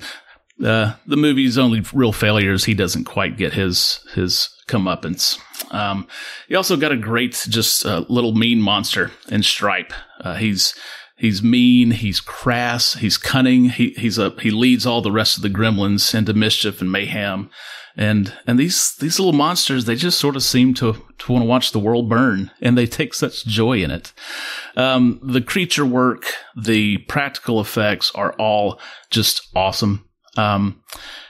uh, the movie's only real failure is he doesn't quite get his his comeuppance. Um, you also got a great just uh, little mean monster in Stripe. Uh, he's... He's mean, he's crass, he's cunning, he he's a he leads all the rest of the gremlins into mischief and mayhem. And and these these little monsters, they just sort of seem to to want to watch the world burn, and they take such joy in it. Um, the creature work, the practical effects are all just awesome. Um,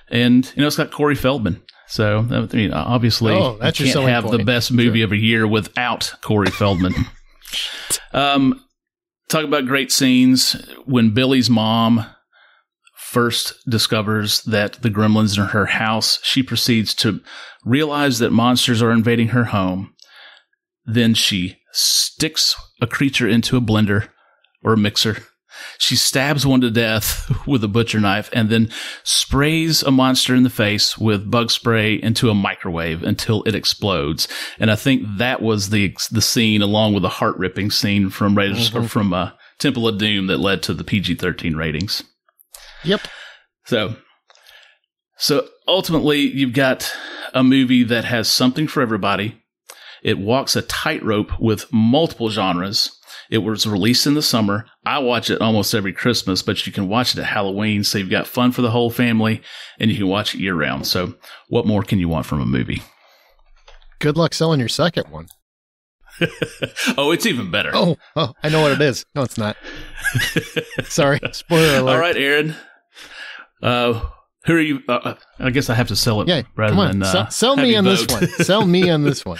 and you know, it's got Corey Feldman. So I mean, obviously oh, that's you can't have point. the best movie sure. every year without Corey Feldman. um Talk about great scenes. When Billy's mom first discovers that the gremlins are in her house, she proceeds to realize that monsters are invading her home. Then she sticks a creature into a blender or a mixer. She stabs one to death with a butcher knife and then sprays a monster in the face with bug spray into a microwave until it explodes. And I think that was the the scene, along with the heart-ripping scene from Raiders mm-hmm. or from uh, Temple of Doom, that led to the P G thirteen ratings. Yep. So, so ultimately, you've got a movie that has something for everybody. It walks a tightrope with multiple genres. It was released in the summer. I watch it almost every Christmas, but you can watch it at Halloween, so you've got fun for the whole family, and you can watch it year-round. So what more can you want from a movie? Good luck selling your second one. Oh, it's even better. Oh, oh, I know what it is. No, it's not. Sorry. Spoiler alert. All right, Aaron. Uh, who are you? Uh, I guess I have to sell it yeah, rather come on. than uh, S Sell me on vote. this one. Sell me on this one.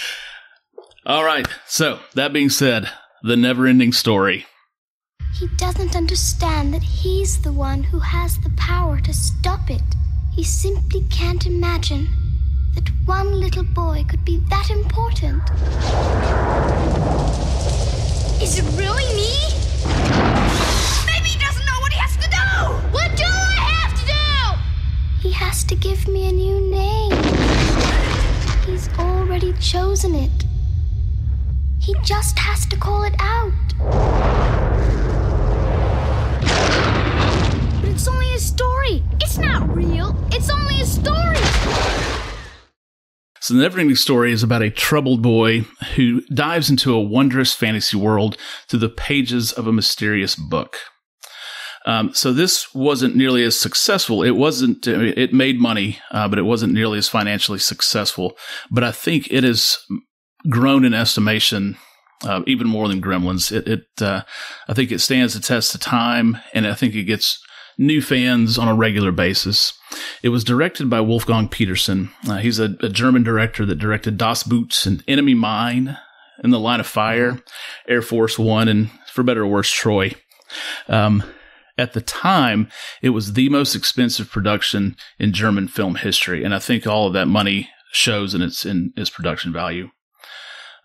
All right. So that being said, The NeverEnding Story. He doesn't understand that he's the one who has the power to stop it. He simply can't imagine that one little boy could be that important. Is it really me? Maybe he doesn't know what he has to do! What do I have to do? He has to give me a new name. He's already chosen it. He just has to call it out. But it's only a story. It's not real. It's only a story. So The NeverEnding Story is about a troubled boy who dives into a wondrous fantasy world through the pages of a mysterious book. Um, so this wasn't nearly as successful. It wasn't, it made money, uh, but it wasn't nearly as financially successful. But I think it is grown in estimation uh, even more than Gremlins. It, it uh, I think it stands the test of time, and I think it gets new fans on a regular basis. It was directed by Wolfgang Peterson. Uh, he's a, a German director that directed Das Boot and Enemy Mine, In the Line of Fire, Air Force One, and for better or worse, Troy. Um, at the time, it was the most expensive production in German film history, and I think all of that money shows in its in its production value.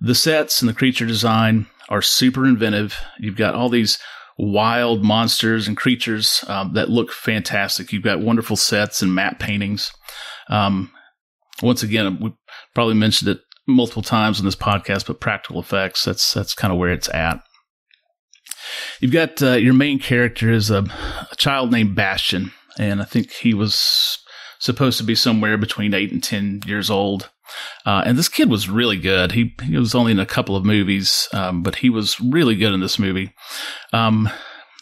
The sets and the creature design are super inventive. You've got all these wild monsters and creatures um, that look fantastic. You've got wonderful sets and map paintings. Um, once again, we probably mentioned it multiple times in this podcast, but practical effects, that's that's kind of where it's at. You've got uh, your main character is a, a child named Bastian, and I think he was supposed to be somewhere between eight and ten years old. Uh, and this kid was really good. He, he was only in a couple of movies, um, but he was really good in this movie. Um,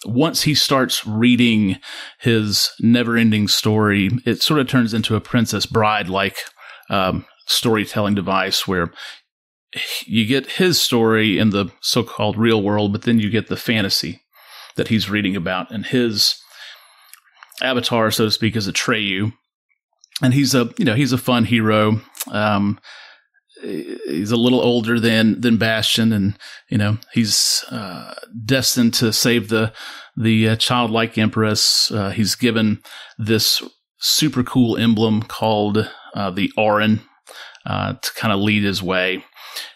once he starts reading his NeverEnding Story, it sort of turns into a Princess Bride-like um storytelling device where you get his story in the so-called real world, but then you get the fantasy that he's reading about, and his avatar, so to speak, is Atreyu, and he's a you know he's a fun hero. Um, he's a little older than than Bastian, and you know he's uh, destined to save the the uh, childlike empress. Uh, he's given this super cool emblem called uh, the Auron, Uh, to kind of lead his way.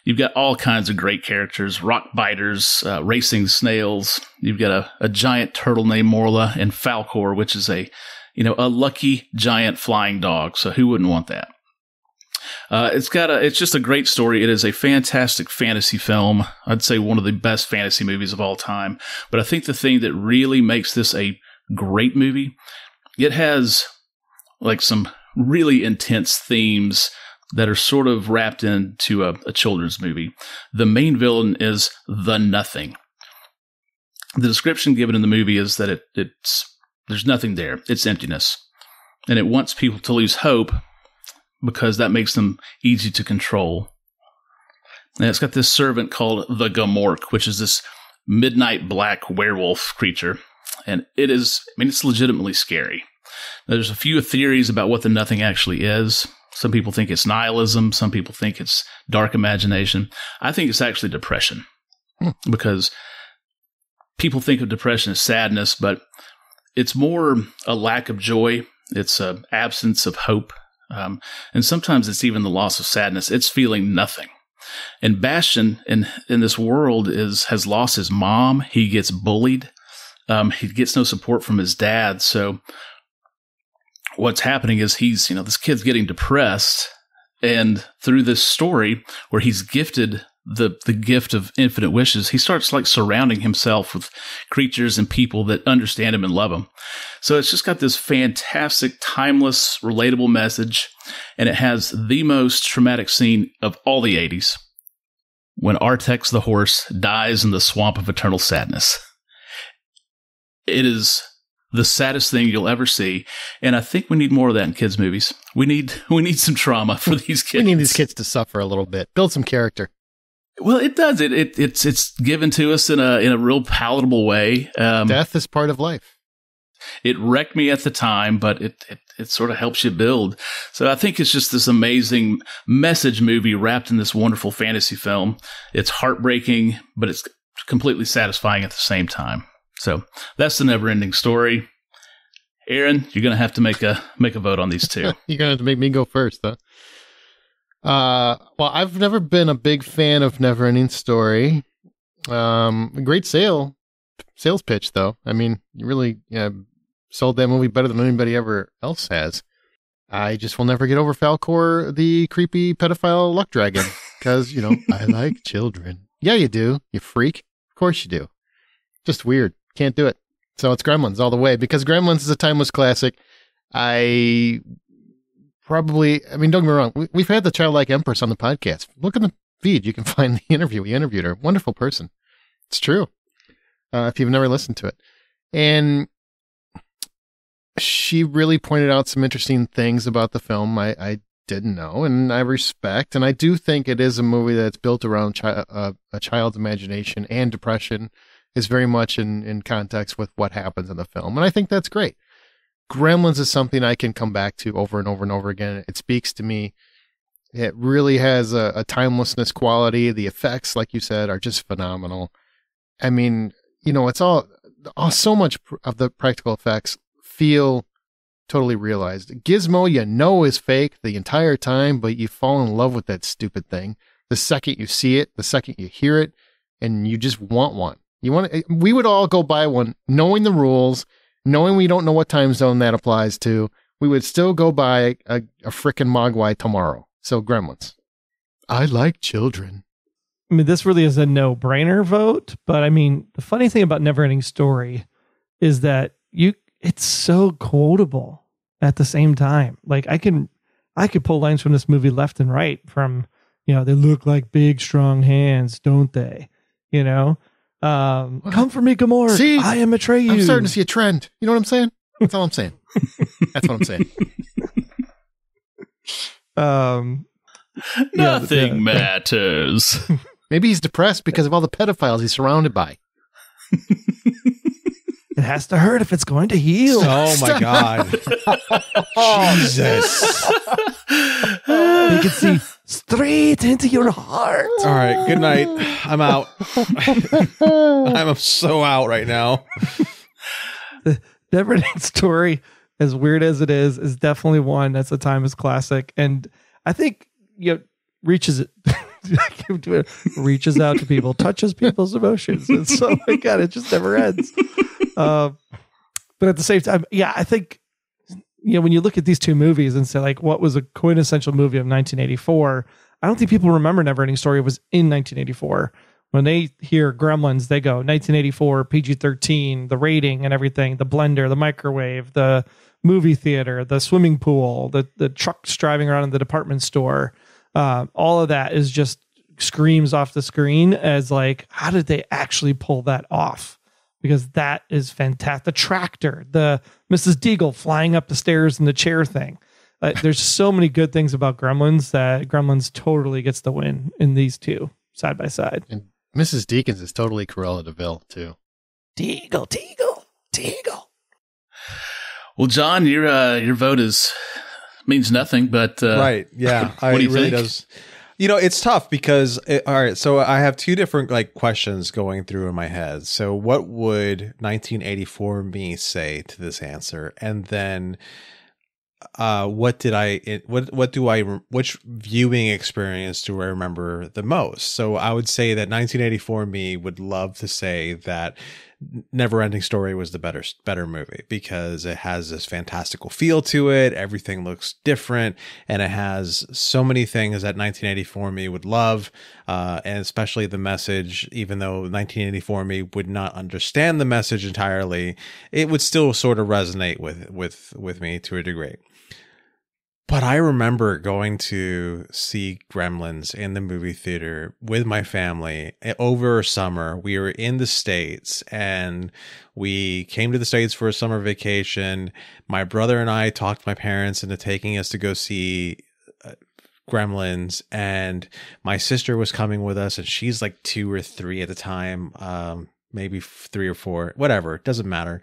You've got all kinds of great characters, rock biters, uh, racing snails. You've got a, a giant turtle named Morla, and Falcor, which is a, you know, a lucky giant flying dog. So who wouldn't want that? Uh, it's got a, it's just a great story. It is a fantastic fantasy film. I'd say one of the best fantasy movies of all time. But I think the thing that really makes this a great movie, it has like some really intense themes that are sort of wrapped into a, a children's movie. The main villain is the Nothing. The description given in the movie is that it, it's there's nothing there. It's emptiness. And it wants people to lose hope because that makes them easy to control. And it's got this servant called the Gamork, which is this midnight black werewolf creature. And it is, I mean, it's legitimately scary. Now, there's a few theories about what the Nothing actually is. Some people think it's nihilism. Some people think it's dark imagination. I think it's actually depression, because people think of depression as sadness, but it's more a lack of joy. It's an absence of hope. Um, and sometimes it's even the loss of sadness. It's feeling nothing. And Bastian in, in this world is has lost his mom. He gets bullied. Um, he gets no support from his dad. So what's happening is he's, you know, this kid's getting depressed, and through this story where he's gifted the the gift of infinite wishes, he starts like surrounding himself with creatures and people that understand him and love him. So it's just got this fantastic, timeless, relatable message, and it has the most traumatic scene of all the eighties when Artex the horse dies in the swamp of eternal sadness. It is the saddest thing you'll ever see. And I think we need more of that in kids' movies. We need we need some trauma for these kids. We need these kids to suffer a little bit. Build some character. Well, it does. It, it it's it's given to us in a in a real palatable way. Um, Death is part of life. It wrecked me at the time, but it, it it sort of helps you build. So I think it's just this amazing message movie wrapped in this wonderful fantasy film. It's heartbreaking, but it's completely satisfying at the same time. So that's the NeverEnding Story. Aaron, you're going to have to make a make a vote on these two. You're going to have to make me go first, huh? Uh, well, I've never been a big fan of NeverEnding Story. Um, great sale, sales pitch, though. I mean, you really uh, sold that movie better than anybody ever else has. I just will never get over Falcor, the creepy pedophile luck dragon, because, you know, I like children. Yeah, you do. You freak. Of course you do. Just weird. Can't do it. So it's Gremlins all the way, because Gremlins is a timeless classic. I probably, I mean, don't get me wrong. We, we've had the Childlike Empress on the podcast. Look in the feed. You can find the interview. We interviewed her. Wonderful person. It's true. Uh, if you've never listened to it. And she really pointed out some interesting things about the film. I, I didn't know, and I respect. And I do think it is a movie that's built around chi- uh, a child's imagination, and depression is very much in, in context with what happens in the film. And I think that's great. Gremlins is something I can come back to over and over and over again. It speaks to me. It really has a, a timelessness quality. The effects, like you said, are just phenomenal. I mean, you know, it's all, all so much of the practical effects feel totally realized. Gizmo, you know, is fake the entire time, but you fall in love with that stupid thing the second you see it, the second you hear it, and you just want one. You want to, we would all go buy one, knowing the rules, knowing we don't know what time zone that applies to. We would still go buy a, a frickin' Mogwai tomorrow. So Gremlins. I like children. I mean, this really is a no-brainer vote, but I mean, the funny thing about NeverEnding Story is that you it's so quotable at the same time. Like I can I could pull lines from this movie left and right from, you know, they look like big strong hands, don't they? You know? Um what? Come for me, Gamora. See, I am betray you. I'm starting to see a trend. You know what I'm saying? That's all I'm saying. That's what I'm saying. Um, Nothing yeah, the, uh, matters. Maybe he's depressed because of all the pedophiles he's surrounded by. It has to hurt if it's going to heal. Oh my God. Jesus. They can see straight into your heart. All right. Good night. I'm out. I'm so out right now. The NeverEnding Story, as weird as it is, is definitely one that's a timeless classic. And I think, you know, reaches it, reaches out to people, touches people's emotions. And so, oh my God, it just never ends. Uh, but at the same time, yeah, I think, you know, when you look at these two movies and say, like, what was a quintessential movie of nineteen eighty-four? I don't think people remember NeverEnding Story was in nineteen eighty-four. When they hear Gremlins, they go nineteen eighty-four, P G thirteen, the rating and everything, the blender, the microwave, the movie theater, the swimming pool, the the trucks driving around in the department store. Uh, all of that is just screams off the screen as like, how did they actually pull that off? Because that is fantastic. The tractor, the Missus Deagle flying up the stairs in the chair thing. Uh, there's so many good things about Gremlins that Gremlins totally gets the win in these two side by side. And Missus Deakins is totally Cruella de Vil too. Deagle, Deagle, Deagle. Well, John, your uh, your vote is means nothing, but uh, right, yeah, what I, do you really think? Does. You know, it's tough because it, all right, so I have two different like questions going through in my head. So, what would nineteen eighty-four me say to this answer, and then uh, what did I? It, what what do I? Which viewing experience do I remember the most? So, I would say that nineteen eighty-four me would love to say that NeverEnding Story was the better better movie because it has this fantastical feel to it. Everything looks different, and it has so many things that nineteen eighty-four me would love, uh, and especially the message. Even though nineteen eighty-four me would not understand the message entirely, it would still sort of resonate with with with me to a degree. But I remember going to see Gremlins in the movie theater with my family over summer. We were in the States and we came to the States for a summer vacation. My brother and I talked my parents into taking us to go see Gremlins, and my sister was coming with us, and she's like two or three at the time, um, maybe three or four, whatever. It doesn't matter.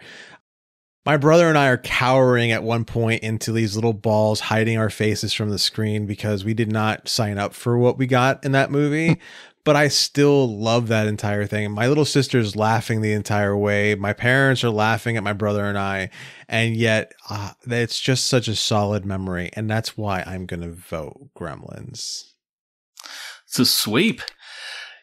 My brother and I are cowering at one point into these little balls, hiding our faces from the screen because we did not sign up for what we got in that movie. But I still love that entire thing. My little sister's laughing the entire way. My parents are laughing at my brother and I. And yet uh, it's just such a solid memory. And that's why I'm going to vote Gremlins. It's a sweep.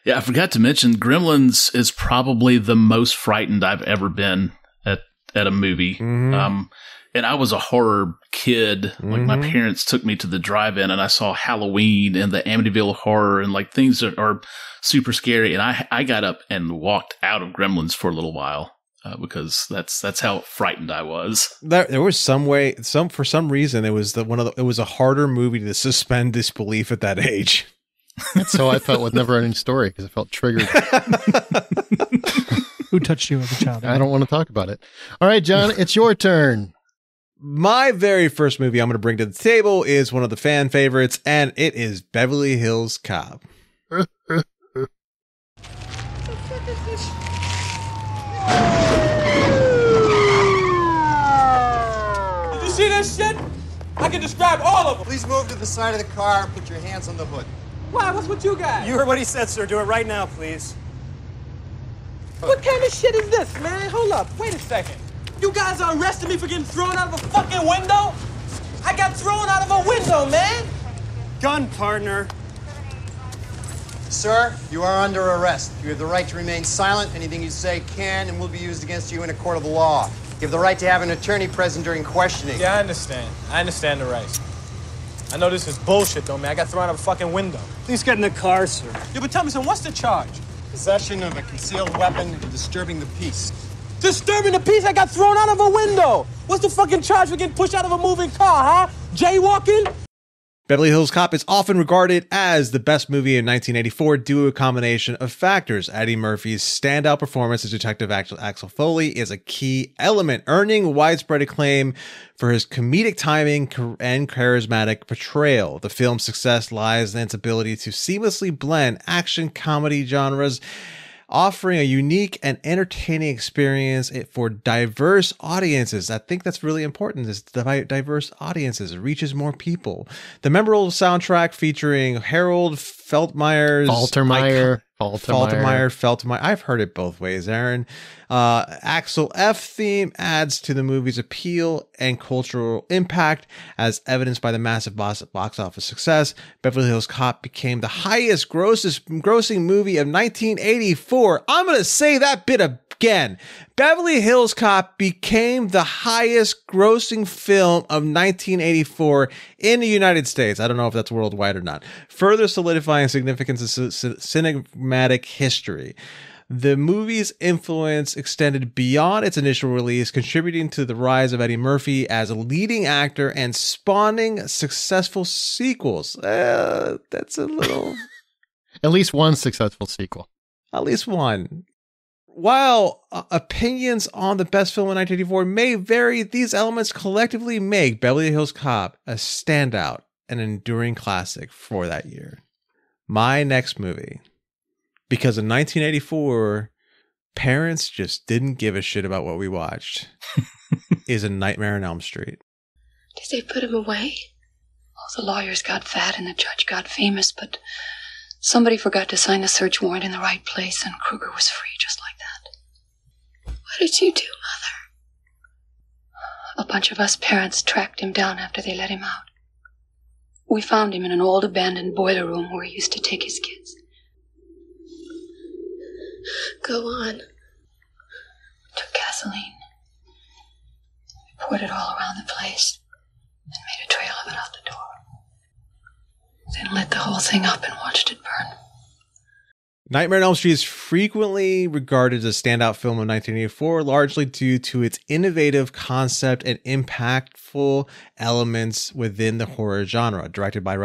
Yeah, I forgot to mention Gremlins is probably the most frightened I've ever been at. At a movie. Mm-hmm. Um, and I was a horror kid. Like mm-hmm. my parents took me to the drive-in and I saw Halloween and the Amityville Horror and like things that are super scary. And I, I got up and walked out of Gremlins for a little while uh, because that's, that's how frightened I was. There, there was some way, some, for some reason, it was the one of the, it was a harder movie to suspend disbelief at that age. That's how I felt with NeverEnding Story. Cause I felt triggered. Who touched you as a child? I don't want to talk about it. All right, John, it's your turn. My very first movie I'm going to bring to the table is one of the fan favorites, and it is Beverly Hills Cop. Did you see that shit? I can describe all of them. Please move to the side of the car and put your hands on the hood. Why? What's with you guys? You heard what he said, sir. Do it right now, please. What kind of shit is this, man? Hold up. Wait a second. You guys are arresting me for getting thrown out of a fucking window? I got thrown out of a window, man! Gun, partner. Sir, you are under arrest. You have the right to remain silent. Anything you say can and will be used against you in a court of law. You have the right to have an attorney present during questioning. Yeah, I understand. I understand the rights. I know this is bullshit, though, man. I got thrown out of a fucking window. Please get in the car, sir. Yeah, but tell me, son, what's the charge? Possession of a concealed weapon and disturbing the peace. Disturbing the peace? I got thrown out of a window. What's the fucking charge for getting pushed out of a moving car, huh? Jaywalking? Beverly Hills Cop is often regarded as the best movie in nineteen eighty-four due to a combination of factors. Eddie Murphy's standout performance as Detective Axel Foley is a key element, earning widespread acclaim for his comedic timing and charismatic portrayal. The film's success lies in its ability to seamlessly blend action comedy genres, offering a unique and entertaining experience for diverse audiences. I think that's really important, is diverse audiences. It reaches more people. The memorable soundtrack featuring Harold Feltmeyer's... Faltermeyer. Faltermeyer. Feltmeyer. I've heard it both ways, Aaron. Uh, Axel F theme adds to the movie's appeal and cultural impact, as evidenced by the massive box office success. Beverly Hills Cop became the highest grossest, grossing movie of nineteen eighty-four. I'm going to say that bit again. Beverly Hills Cop became the highest grossing film of nineteen eighty-four in the United States. I don't know if that's worldwide or not. Further solidifying significance in cinematic history. The movie's influence extended beyond its initial release, contributing to the rise of Eddie Murphy as a leading actor and spawning successful sequels. Uh, that's a little... At least one successful sequel. At least one. While uh, opinions on the best film in nineteen eighty-four may vary, these elements collectively make Beverly Hills Cop a standout and enduring classic for that year. My next movie, because in nineteen eighty-four, parents just didn't give a shit about what we watched, is A Nightmare on Elm Street. Did they put him away? Well, the lawyers got fat and the judge got famous, but somebody forgot to sign the search warrant in the right place, and Krueger was free just like that. What did you do, Mother? A bunch of us parents tracked him down after they let him out. We found him in an old abandoned boiler room where he used to take his kids. Go on. Took gasoline. We poured it all around the place and made a trail of it out the door. Then lit the whole thing up and watched it burn. Nightmare on Elm Street is frequently regarded as a standout film of nineteen eighty-four, largely due to its innovative concept and impactful elements within the horror genre. Directed by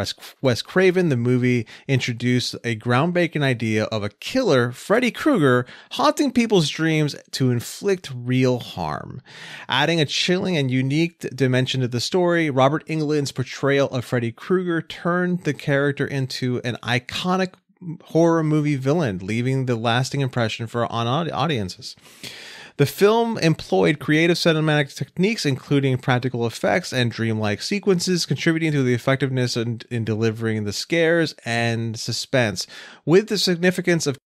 Wes Craven, the movie introduced a groundbreaking idea of a killer, Freddy Krueger, haunting people's dreams to inflict real harm. Adding a chilling and unique dimension to the story, Robert Englund's portrayal of Freddy Krueger turned the character into an iconic horror movie villain, leaving the lasting impression for on audiences. The film employed creative cinematic techniques, including practical effects and dreamlike sequences, contributing to the effectiveness in, in delivering the scares and suspense. With the significance of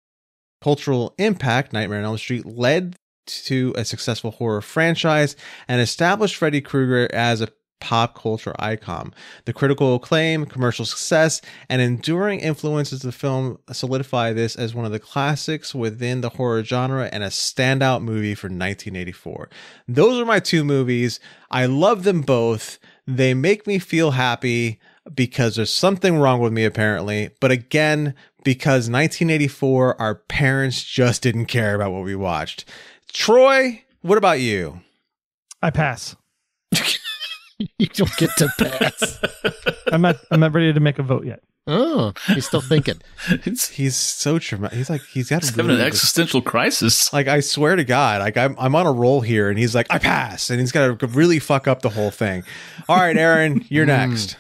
cultural impact, Nightmare on Elm Street led to a successful horror franchise and established Freddy Krueger as a pop culture icon. The critical acclaim, commercial success, and enduring influences of the film solidify this as one of the classics within the horror genre and a standout movie for nineteen eighty-four. Those are my two movies. I love them both. They make me feel happy because there's something wrong with me apparently, but again, because nineteen eighty-four, our parents just didn't care about what we watched. Troy, what about you? I pass. You don't get to pass. I'm not I'm not ready to make a vote yet. Oh, he's still thinking. It's, he's so traumatic. He's like, he's got he's really having an existential this. crisis. Like, I swear to God, like I'm, I'm on a roll here, and he's like, I pass, and he's got to really fuck up the whole thing. All right, Aaron, you're next.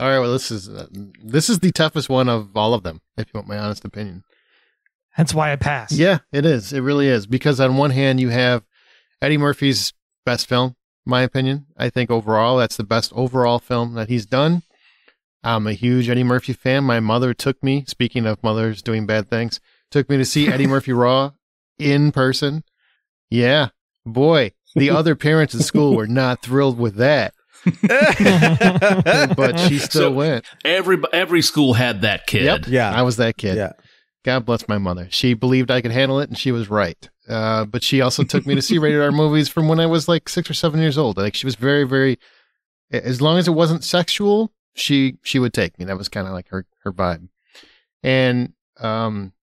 All right, well, this is uh, this is the toughest one of all of them, if you want my honest opinion. That's why I pass. Yeah, it is. It really is, because on one hand, you have Eddie Murphy's best film, my opinion. I think overall, that's the best overall film that he's done. I'm a huge Eddie Murphy fan. My mother took me, speaking of mothers doing bad things, took me to see Eddie Murphy Raw in person. Yeah, boy, the other parents at school were not thrilled with that. But she still so went. Every, every school had that kid. Yep, yeah. I was that kid. Yeah. God bless my mother. She believed I could handle it, and she was right. Uh, but she also took me to see rated R movies from when I was like six or seven years old. Like, she was very, very, as long as it wasn't sexual, she she would take me. That was kind of like her her vibe. And um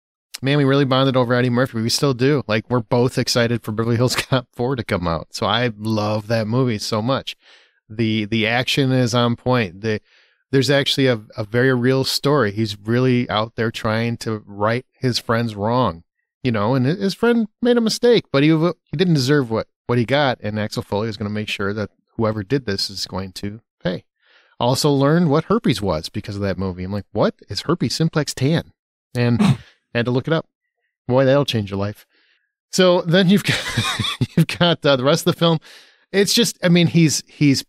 man, we really bonded over Eddie Murphy. We still do. Like, we're both excited for Beverly Hills Cop four to come out. So I love that movie so much. The the action is on point. The there's actually a, a very real story. He's really out there trying to right his friend's wrong, you know, and his friend made a mistake, but he he didn't deserve what what he got, and Axel Foley is going to make sure that whoever did this is going to pay. Also learned what herpes was because of that movie. I'm like, what is herpes simplex tan? And had to look it up. Boy, that'll change your life. So then you've got, you've got uh, the rest of the film. It's just, I mean, he's, he's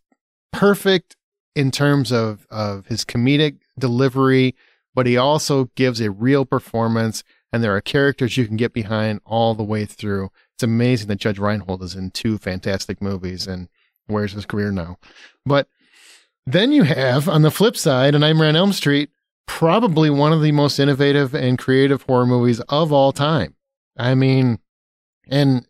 perfect in terms of, of his comedic delivery, but he also gives a real performance, and there are characters you can get behind all the way through. It's amazing that Judge Reinhold is in two fantastic movies, and where's his career now? But then you have, on the flip side, A Nightmare on Elm Street, probably one of the most innovative and creative horror movies of all time. I mean, and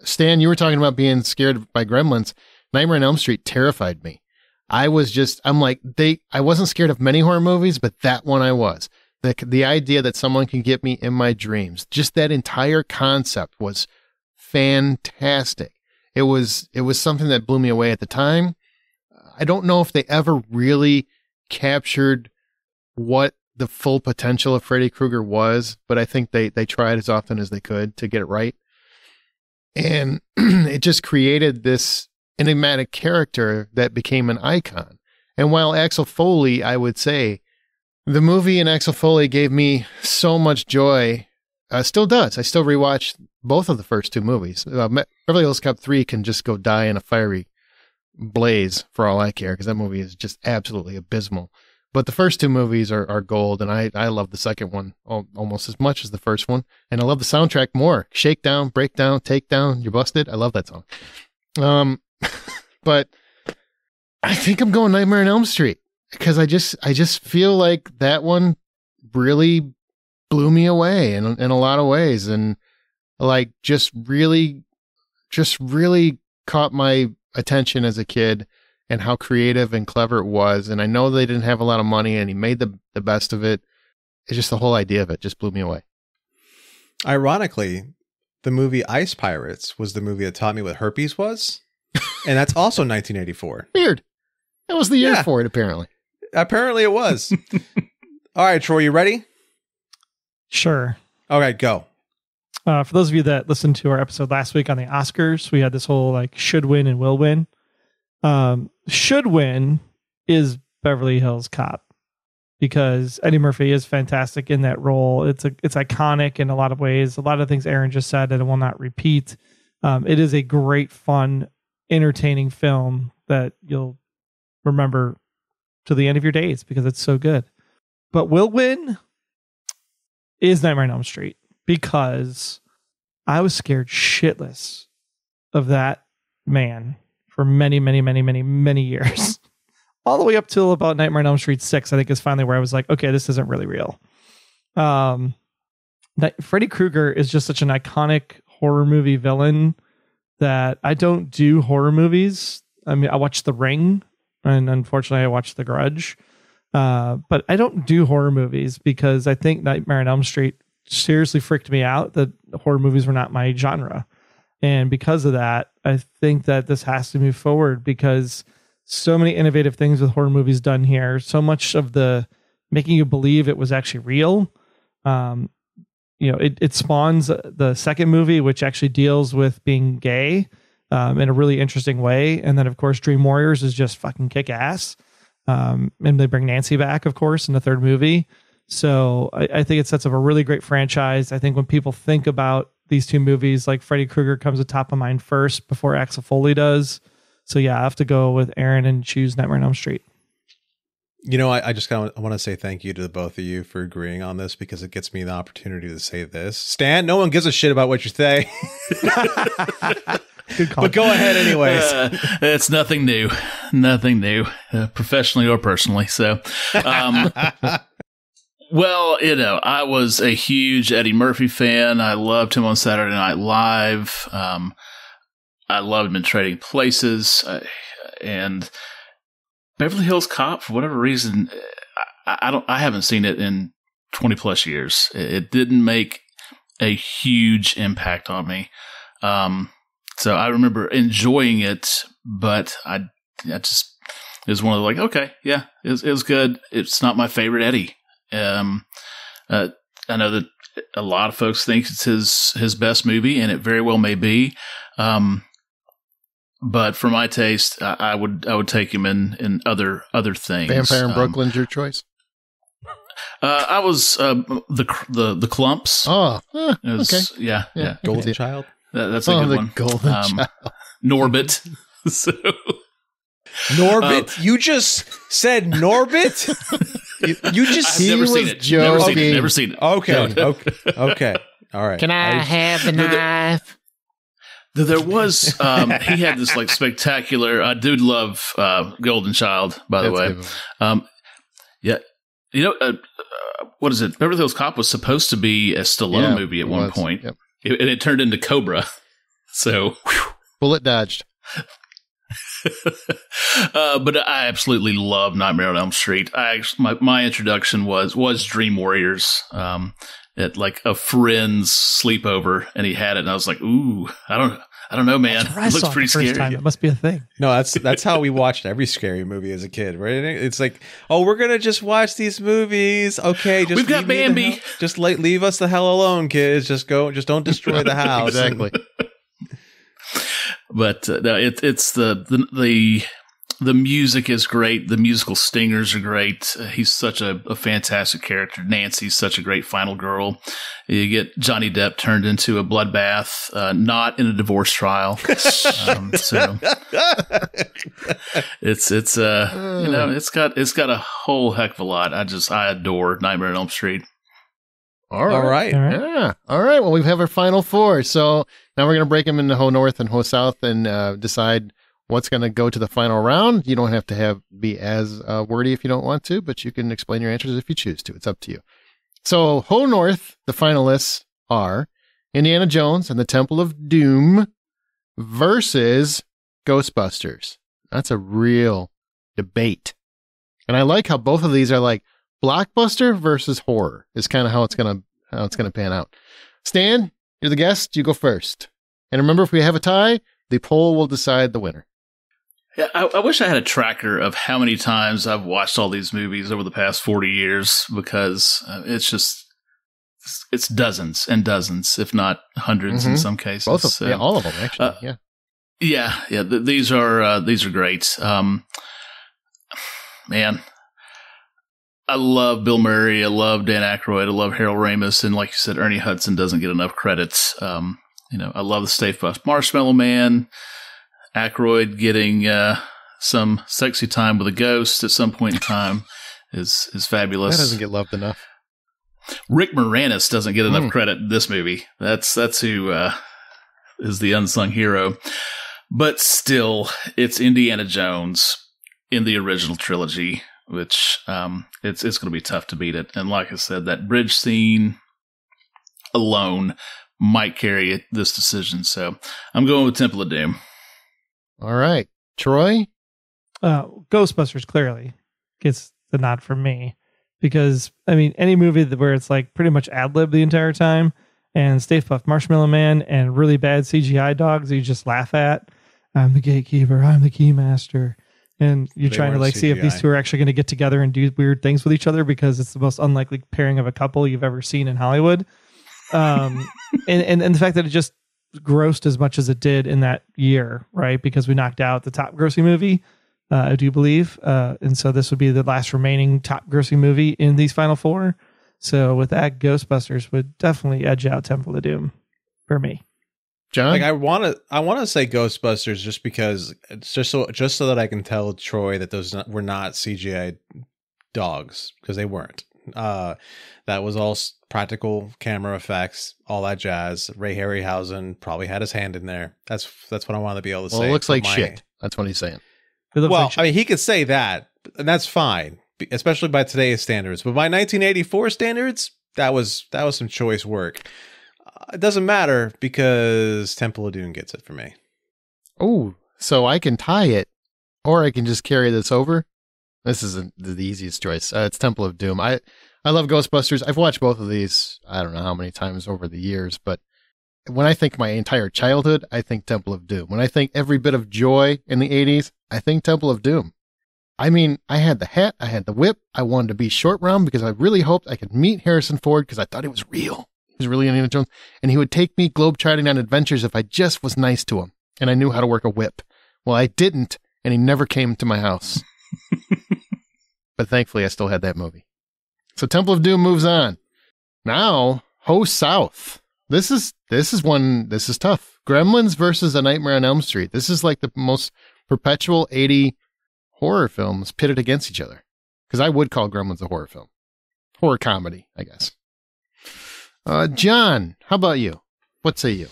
Stan, you were talking about being scared by Gremlins. Nightmare on Elm Street terrified me. I was just, I'm like, they, I wasn't scared of many horror movies, but that one I was. The, the idea that someone can get me in my dreams, just that entire concept was fantastic. It was, it was something that blew me away at the time. I don't know if they ever really captured what the full potential of Freddy Krueger was, but I think they, they tried as often as they could to get it right. And it just created this enigmatic character that became an icon. And while Axel Foley, I would say, the movie and Axel Foley gave me so much joy, uh, still does. I still rewatch both of the first two movies. Uh, Beverly Hills Cop three can just go die in a fiery blaze for all I care, because that movie is just absolutely abysmal. But the first two movies are, are gold, and I, I love the second one almost as much as the first one, and I love the soundtrack more. Shakedown, Breakdown, Takedown, You're Busted. I love that song. Um, but I think I'm going Nightmare on Elm Street, because I just I just feel like that one really blew me away in in a lot of ways, and like just really just really caught my attention as a kid, and how creative and clever it was. And I know they didn't have a lot of money, and he made the, the best of it. It's just the whole idea of it just blew me away. Ironically, the movie Ice Pirates was the movie that taught me what herpes was. And that's also nineteen eighty-four. Weird. That was the year yeah. for it, apparently. Apparently it was. All right, Troy, you ready? Sure. All right, go. Uh, for those of you that listened to our episode last week on the Oscars, we had this whole like should win and will win. Um, should win is Beverly Hills Cop, because Eddie Murphy is fantastic in that role. It's a, it's iconic in a lot of ways. A lot of things Aaron just said that I will not repeat. Um, it is a great, fun, entertaining film that you'll remember to the end of your days because it's so good. But will win is Nightmare on Elm Street, because I was scared shitless of that man for many, many, many, many, many years. All the way up till about Nightmare on Elm Street six, I think, is finally where I was like, okay, this isn't really real. Um, that Freddy Krueger is just such an iconic horror movie villain that I don't do horror movies. I mean, I watched The Ring, and unfortunately I watched The Grudge. Uh, but I don't do horror movies because I think Nightmare on Elm Street seriously freaked me out that horror movies were not my genre. And because of that, I think that this has to move forward, because so many innovative things with horror movies done here. So much of the making you believe it was actually real. Um, you know, it, it spawns the second movie, which actually deals with being gay um, in a really interesting way. And then, of course, Dream Warriors is just fucking kick ass. Um, and they bring Nancy back, of course, in the third movie. So I, I think it sets up a really great franchise. I think when people think about these two movies, like Freddy Krueger comes to top of mind first before Axel Foley does. So yeah, I have to go with Aaron and choose Nightmare on Elm Street. You know, I, I just kind of want to say thank you to the both of you for agreeing on this, because it gets me the opportunity to say this. Stan, no one gives a shit about what you say. But go ahead anyways. Uh, it's nothing new. Nothing new, uh, professionally or personally. So, um, well, you know, I was a huge Eddie Murphy fan. I loved him on Saturday Night Live. Um, I loved him in Trading Places. Uh, and... Beverly Hills Cop, for whatever reason, I, I don't. I haven't seen it in twenty plus years. It, it didn't make a huge impact on me, um, so I remember enjoying it, but I, I just it was one of the like, okay, yeah, it was, it was good. It's not my favorite Eddie. Um, uh, I know that a lot of folks think it's his his best movie, and it very well may be. Um, But for my taste, I, I would I would take him in, in other other things. Vampire in um, Brooklyn's your choice. Uh, I was uh, the the the Clumps. Oh, eh, was, okay, yeah, yeah, yeah. Golden yeah. Child. That, that's a oh, good the one. Golden um, Child. Norbit. So Norbit, uh, you just said Norbit. you, you just I've never seen it. Joking. Never seen it. Never seen it. Okay, okay, okay. All right. Can I, I have the knife? There was, um, he had this like spectacular, I do love uh, Golden Child, by the That's way. Um, yeah. You know, uh, uh, what is it? Beverly Hills Cop was supposed to be a Stallone yeah, movie at one was. point, yep. it, and it turned into Cobra. So, whew. Bullet dodged. uh, but I absolutely love Nightmare on Elm Street. I actually, my, my introduction was, was Dream Warriors. Um, at like a friend's sleepover, and he had it, and I was like, ooh, I don't I don't know, man. It looks pretty scary. Time. It must be a thing. No, that's that's how we watched every scary movie as a kid, right? It's like, oh, we're gonna just watch these movies. Okay, just we've got Bambi. Just like leave us the hell alone, kids. Just go just don't destroy the house. Exactly. But uh, no, it it's the the the The music is great. The musical stingers are great. Uh, he's such a, a fantastic character. Nancy's such a great final girl. You get Johnny Depp turned into a bloodbath, uh, not in a divorce trial. um, so it's it's uh you know it's got it's got a whole heck of a lot. I just I adore Nightmare on Elm Street. All right. All right. All right. Yeah. All right. Well, we have our final four. So now we're gonna break them into Ho North and Ho South and uh, decide what's going to go to the final round. You don't have to have be as uh, wordy if you don't want to, but you can explain your answers if you choose to. It's up to you. So, Ho North, the finalists are Indiana Jones and the Temple of Doom versus Ghostbusters. That's a real debate. And I like how both of these are like blockbuster versus horror is kind of how it's going to how it's going to pan out. Stan, you're the guest. You go first. And remember, if we have a tie, the poll will decide the winner. Yeah, I, I wish I had a tracker of how many times I've watched all these movies over the past forty years, because uh, it's just, it's, it's dozens and dozens, if not hundreds mm-hmm. in some cases. Both of, so, yeah, all of them, actually. Uh, yeah. Yeah. Yeah. Th- these are, uh, these are great. Um, man, I love Bill Murray. I love Dan Aykroyd. I love Harold Ramis. And like you said, Ernie Hudson doesn't get enough credits. Um, you know, I love the Stay Puft Marshmallow Man. Aykroyd getting uh, some sexy time with a ghost at some point in time is is fabulous. That doesn't get loved enough. Rick Moranis doesn't get enough mm. credit in this movie. That's that's who uh, is the unsung hero. But still, it's Indiana Jones in the original trilogy, which um, it's it's going to be tough to beat it. And like I said, that bridge scene alone might carry this decision. So I'm going with Temple of Doom. All right, Troy? Uh, Ghostbusters clearly gets the nod from me because, I mean, any movie where it's like pretty much ad-lib the entire time and Stay Puft Marshmallow Man and really bad C G I dogs that you just laugh at. I'm the gatekeeper. I'm the key master. And you're they trying to like C G I. See if these two are actually going to get together and do weird things with each other, because it's the most unlikely pairing of a couple you've ever seen in Hollywood. Um, and, and, and the fact that it just grossed as much as it did in that year, right? Because we knocked out the top grossing movie, uh, I do believe. Uh, and so this would be the last remaining top grossing movie in these final four. So with that, Ghostbusters would definitely edge out Temple of Doom for me. John? Like I want to, I want to say Ghostbusters just because, it's just so, just so that I can tell Troy that those not, were not C G I dogs, because they weren't. Uh, that was all practical camera effects, all that jazz. Ray Harryhausen probably had his hand in there. That's that's what I wanted to be able to well, say. It looks like my, shit. That's what he's saying. Well, like I mean, he could say that, and that's fine, especially by today's standards. But by nineteen eighty-four standards, that was that was some choice work. It doesn't matter because Temple of Doom gets it for me. Oh, so I can tie it, or I can just carry this over. This is a, the easiest choice. Uh, it's Temple of Doom. I, I love Ghostbusters. I've watched both of these, I don't know how many times over the years, but when I think my entire childhood, I think Temple of Doom. When I think every bit of joy in the eighties, I think Temple of Doom. I mean, I had the hat, I had the whip. I wanted to be Short Round because I really hoped I could meet Harrison Ford because I thought he was real. He was really Indiana Jones, and he would take me globetrotting on adventures if I just was nice to him, and I knew how to work a whip. Well, I didn't, and he never came to my house. But thankfully, I still had that movie. So Temple of Doom moves on. Now, Ho South. This is this is one. This is tough. Gremlins versus A Nightmare on Elm Street. This is like the most perpetual eighty horror films pitted against each other. Because I would call Gremlins a horror film, horror comedy, I guess. Uh, John, how about you? What say you?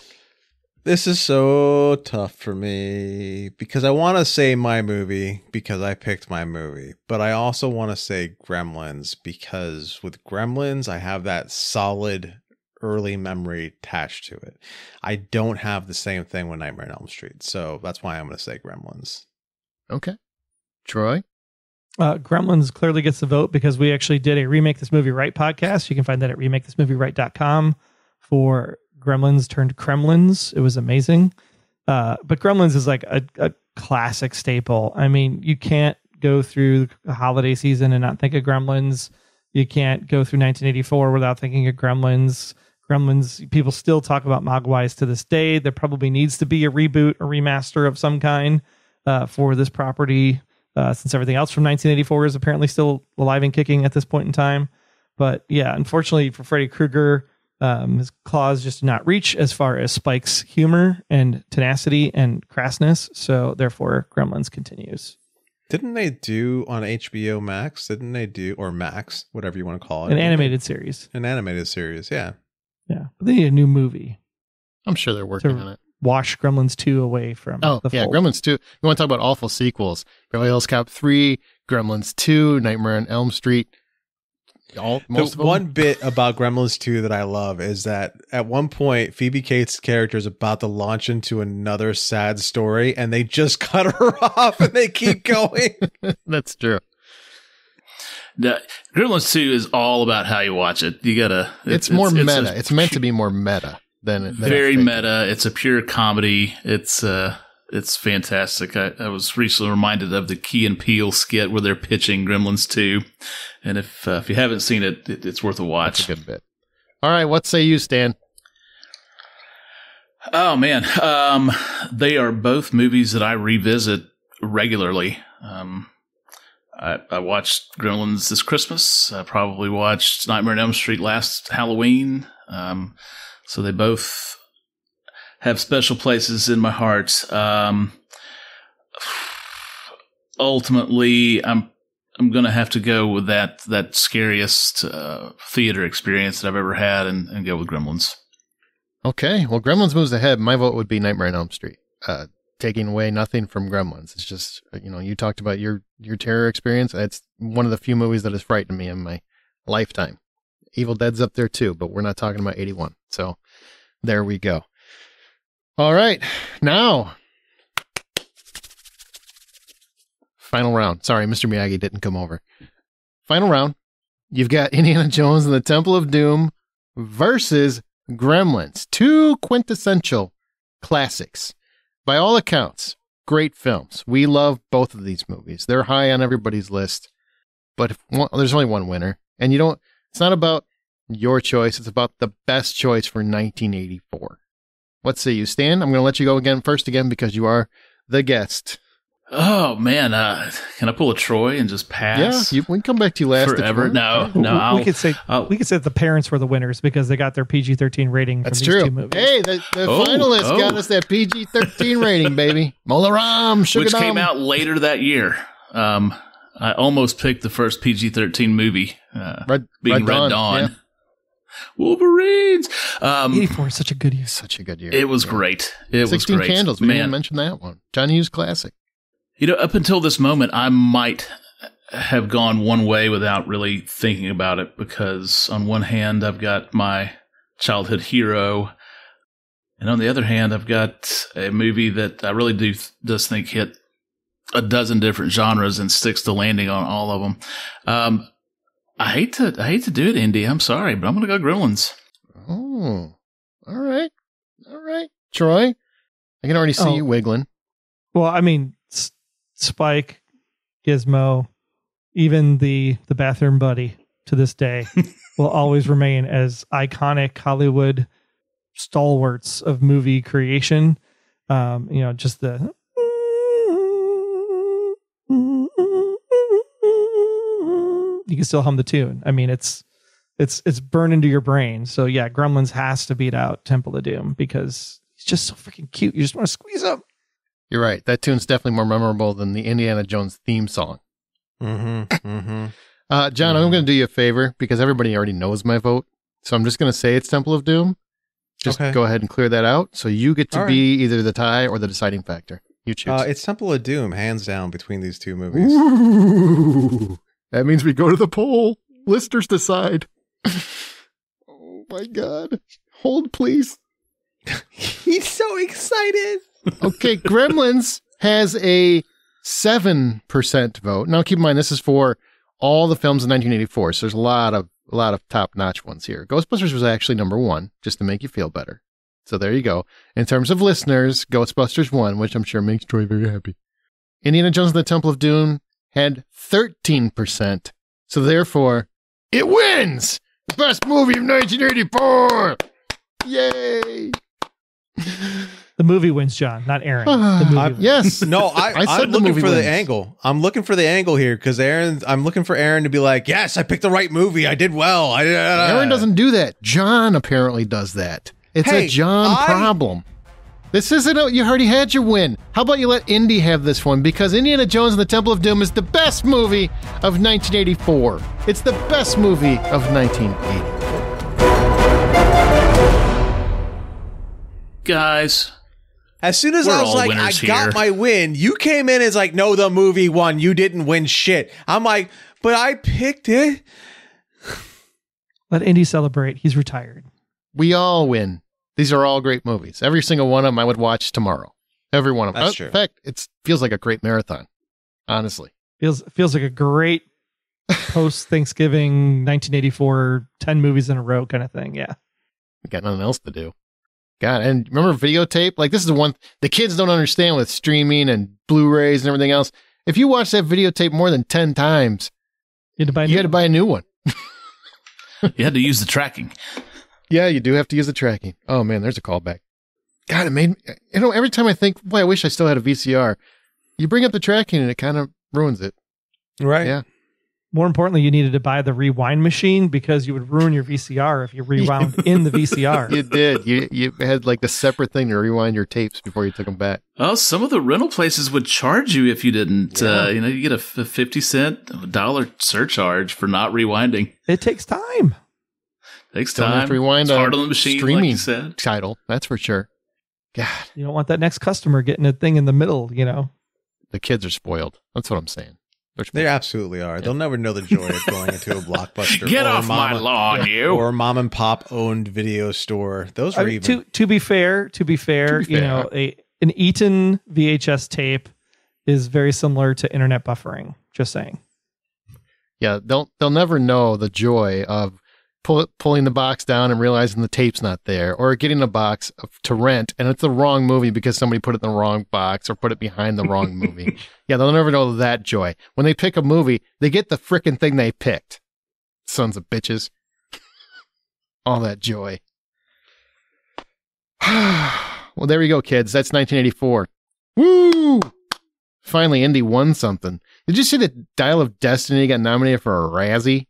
This is so tough for me because I want to say my movie because I picked my movie, but I also want to say Gremlins because with Gremlins, I have that solid early memory attached to it. I don't have the same thing with Nightmare on Elm Street, so that's why I'm going to say Gremlins. Okay. Troy? Uh, Gremlins clearly gets the vote because we actually did a Remake This Movie Right podcast. You can find that at remake this movie right dot com for Gremlins turned Kremlins. It was amazing. Uh, but Gremlins is like a, a classic staple. I mean, you can't go through the holiday season and not think of Gremlins. You can't go through nineteen eighty-four without thinking of Gremlins. Gremlins, people still talk about Mogwais to this day. There probably needs to be a reboot or remaster of some kind uh, for this property. Uh, since everything else from nineteen eighty-four is apparently still alive and kicking at this point in time. But yeah, unfortunately for Freddy Krueger, um, his claws just did not reach as far as Spike's humor and tenacity and crassness. So therefore, Gremlins continues. Didn't they do on H B O Max? Didn't they do, or Max, whatever you want to call it? An animated series. An animated series, yeah. Yeah, but they need a new movie. I'm sure they're working on it. Wash Gremlins two away from oh the yeah fold. Gremlins two, we want to talk about awful sequels. Beverly Hills Cop three, Gremlins two, Nightmare on Elm Street. All most the of one them. Bit about Gremlins two that I love is that at one point Phoebe Cates' character is about to launch into another sad story and they just cut her off and they keep going. That's true. The, Gremlins two is all about how you watch it. You gotta it's, it's more it's, meta. It's, a, it's meant to be more meta. Than, than very meta. It's a pure comedy. It's uh, it's fantastic. I, I was recently reminded of the Key and Peele skit where they're pitching Gremlins two, and if uh, if you haven't seen it, it, it's worth a watch. That's a good bit. All right, what say you, Stan? Oh man, um, they are both movies that I revisit regularly. Um, I, I watched Gremlins this Christmas. I probably watched Nightmare on Elm Street last Halloween. Um. So they both have special places in my heart. Um, ultimately, I'm I'm gonna have to go with that that scariest uh, theater experience that I've ever had, and, and go with Gremlins. Okay, well, Gremlins moves ahead. My vote would be Nightmare on Elm Street. Uh, taking away nothing from Gremlins, it's just, you know, you talked about your your terror experience. It's one of the few movies that has frightened me in my lifetime. Evil Dead's up there too, but we're not talking about eighty-one. So there we go. All right. Now, final round. Sorry, Mister Miyagi didn't come over. Final round. You've got Indiana Jones and the Temple of Doom versus Gremlins. Two quintessential classics. By all accounts, great films. We love both of these movies. They're high on everybody's list, but if one, there's only one winner. And you don't, it's not about your choice. It's about the best choice for nineteen eighty-four. What say you, Stan? I'm going to let you go again first again because you are the guest. Oh, man. Uh, can I pull a Troy and just pass? Yeah, you, we can come back to you last. Forever? No, no. We, I'll, we could say I'll, we could say that the parents were the winners because they got their P G thirteen rating from these true. two movies. Hey, the, the oh, finalists oh. got us that P G thirteen rating, baby. Molaram, Sugar Which Dom. Came out later that year. Um, I almost picked the first P G thirteen movie, uh, Red, being Red, Red Dawn. Dawn. Yeah. Wolverines. Um, eighty-four is such a good year. Such a good year. It was yeah. great. It was great. sixteen Candles. We man. didn't mention that one. John Hughes classic. You know, up until this moment, I might have gone one way without really thinking about it because on one hand, I've got my childhood hero. And on the other hand, I've got a movie that I really do th- does think hit a dozen different genres and sticks to landing on all of them. Um, I hate to I hate to do it, Indy. I'm sorry, but I'm going to go Gremlins. Oh, all right. All right. Troy, I can already see oh. you wiggling. Well, I mean... Spike, Gizmo, even the the bathroom buddy to this day will always remain as iconic Hollywood stalwarts of movie creation. Um, you know, just the you can still hum the tune. I mean, it's it's it's burned into your brain. So yeah, Gremlins has to beat out Temple of Doom because he's just so freaking cute. You just want to squeeze him. You're right. That tune's definitely more memorable than the Indiana Jones theme song. Mm-hmm, mm-hmm. Uh, John, mm-hmm. I'm going to do you a favor because everybody already knows my vote. So I'm just going to say it's Temple of Doom. Just okay. go ahead and clear that out. So you get to All be right. either the tie or the deciding factor. You choose. Uh, it's Temple of Doom, hands down, between these two movies. Ooh, that means we go to the poll. Listeners decide. Oh, my God. Hold, please. He's so excited. Okay, Gremlins has a seven percent vote. Now, keep in mind, this is for all the films in nineteen eighty-four, so there's a lot of a lot of top-notch ones here. Ghostbusters was actually number one, just to make you feel better. So there you go. In terms of listeners, Ghostbusters won, which I'm sure makes Troy very happy. Indiana Jones and the Temple of Doom had thirteen percent, so therefore, it wins! The best movie of nineteen eighty-four! Yay! The movie wins, John, not Aaron. The movie uh, yes. No, I, I I'm looking for wins. the angle. I'm looking for the angle here because Aaron, I'm looking for Aaron to be like, yes, I picked the right movie. I did well. I, uh, Aaron doesn't do that. John apparently does that. It's hey, a John I... problem. This isn't a, you already had your win. How about you let Indy have this one? Because Indiana Jones and the Temple of Doom is the best movie of nineteen eighty-four. It's the best movie of nineteen eighty. Guys, as soon as I was like, I here. got my win, you came in as like, no, the movie won. You didn't win shit. I'm like, but I picked it. Let Indy celebrate. He's retired. We all win. These are all great movies. Every single one of them I would watch tomorrow. Every one of them. That's true. In fact, it feels like a great marathon. Honestly. Feels feels like a great post-Thanksgiving nineteen eighty-four, ten movies in a row kind of thing. Yeah. We got nothing else to do. God, and remember videotape? Like, this is the one the kids don't understand with streaming and Blu-rays and everything else. If you watch that videotape more than ten times, you had to buy a new, to buy a new one. You had to use the tracking. Yeah, you do have to use the tracking. Oh, man, there's a callback. God, it made me, you know, every time I think, boy, I wish I still had a V C R, you bring up the tracking and it kind of ruins it. Right. Yeah. More importantly, you needed to buy the rewind machine because you would ruin your V C R if you rewound in the V C R. You did. You you had like the separate thing to rewind your tapes before you took them back. Oh, some of the rental places would charge you if you didn't. Yeah. Uh, you know, you get a fifty cent dollar surcharge for not rewinding. It takes time. It takes time. Don't have to rewind it's hard on the machine, streaming like you said. Title. That's for sure. God, you don't want that next customer getting a thing in the middle. You know, the kids are spoiled. That's what I'm saying. They absolutely are. Yeah. They'll never know the joy of going into a Blockbuster. Get or off mama, my lawn, you! Or mom and pop owned video store. Those are I mean, even. To, to be fair, to be fair, to be fair, you know, a an Eaton V H S tape is very similar to internet buffering. Just saying. Yeah, they'll they'll never know the joy of pull, pulling the box down and realizing the tape's not there, or getting a box to rent and it's the wrong movie because somebody put it in the wrong box or put it behind the wrong movie. Yeah, they'll never know that joy. When they pick a movie, they get the frickin' thing they picked. Sons of bitches. All that joy. Well, there we go, kids. That's nineteen eighty-four. Woo! Finally, Indy won something. Did you see that Dial of Destiny got nominated for a Razzie?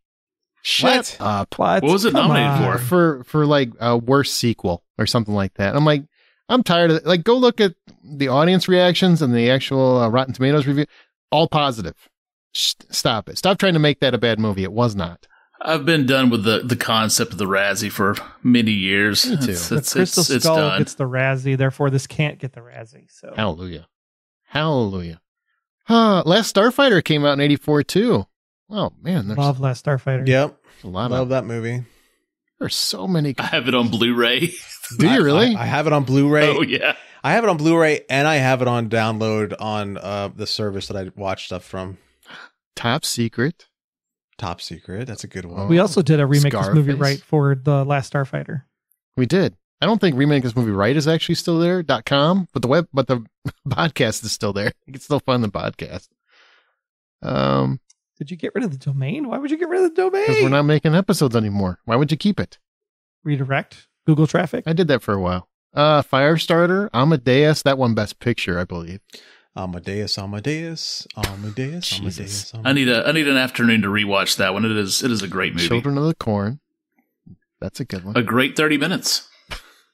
Shut what? up. What, what was it Come nominated on. for? For for like a worst sequel or something like that. I'm like, I'm tired of it. Like, go look at the audience reactions and the actual uh, Rotten Tomatoes review. All positive. Sh- stop it. Stop trying to make that a bad movie. It was not. I've been done with the, the concept of the Razzie for many years. Me too. It's, the it's, Crystal it's, Skull it's done. Gets the Razzie, therefore this can't get the Razzie. So hallelujah, hallelujah. Uh, Last Starfighter came out in eighty-four too. Oh man, there's love Last Starfighter. Yep, a lot love of, that movie. There's so many. I have it on Blu-ray. Do you really? I, I, I have it on Blu-ray. Oh yeah, I have it on Blu-ray, and I have it on download on uh, the service that I watch stuff from. Top secret. Top secret. That's a good one. We also did a Remake This Movie Right for the Last Starfighter. We did. I don't think Remake This Movie Right is actually still there dot com, but the web, but the podcast is still there. You can still find the podcast. Um, did you get rid of the domain? Why would you get rid of the domain? Because we're not making episodes anymore. Why would you keep it? Redirect Google traffic. I did that for a while. Uh, Firestarter, Amadeus. That one Best Picture, I believe. Amadeus, Amadeus, Amadeus, Amadeus, Amadeus. I need a I need an afternoon to rewatch that one. It is it is a great movie. Children of the Corn. That's a good one. A great thirty minutes.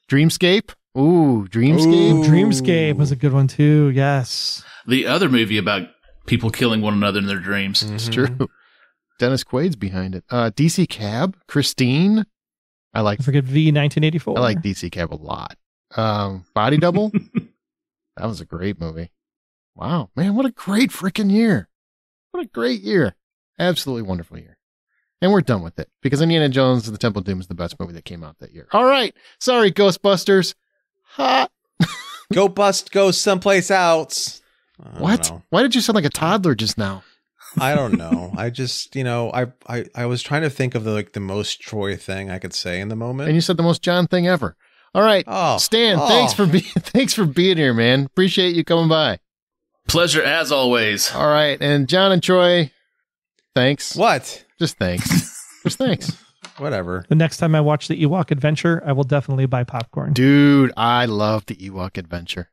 Dreamscape. Ooh, Dreamscape. Ooh. Dreamscape was a good one too. Yes. The other movie about people killing one another in their dreams. Mm-hmm. It's true. Dennis Quaid's behind it. Uh, D C Cab. Christine. I like. I forget V nineteen eighty-four. I like D C Cab a lot. Um, Body Double. That was a great movie. Wow, man, what a great freaking year. What a great year. Absolutely wonderful year. And we're done with it because Indiana Jones and the Temple of Doom is the best movie that came out that year. All right. Sorry, Ghostbusters. Ha. Go bust, go someplace else. What? Know. Why did you sound like a toddler just now? I don't know. I just, you know, I, I, I was trying to think of the, like the most Troy thing I could say in the moment. And you said the most John thing ever. All right. Oh, Stan, oh. thanks for being, thanks for being here, man. Appreciate you coming by. Pleasure as always. All right. And John and Troy, thanks. What? Just thanks. Just thanks. Whatever. The next time I watch the Ewok Adventure, I will definitely buy popcorn. Dude, I love the Ewok Adventure.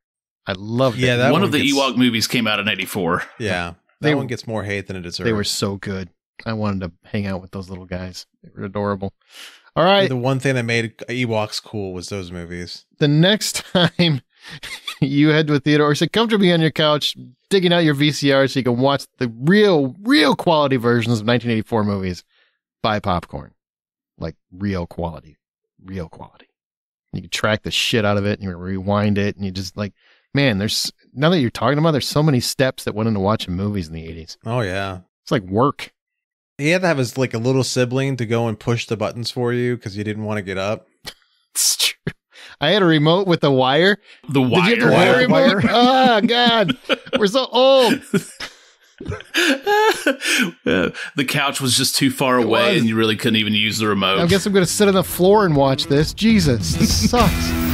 I loved yeah, it. That one, one of the gets... Ewok movies came out in eighty-four. Yeah. That they, one gets more hate than it deserves. They were so good. I wanted to hang out with those little guys. They were adorable. All right. And the one thing that made Ewoks cool was those movies. The next time... you head to a theater or sit comfortably on your couch, digging out your V C R so you can watch the real, real quality versions of nineteen eighty-four movies. Buy popcorn. Like real quality. Real quality. You can track the shit out of it and you rewind it and you just like, man, there's, now that you're talking about, there's so many steps that went into watching movies in the eighties. Oh, yeah. It's like work. He had to have his like a little sibling to go and push the buttons for you because you didn't want to get up. It's true. I had a remote with a wire. The wire. Did you have the wire, wire remote? Oh, God. We're so old. The couch was just too far it away was. And you really couldn't even use the remote. I guess I'm going to sit on the floor and watch this. Jesus, this sucks.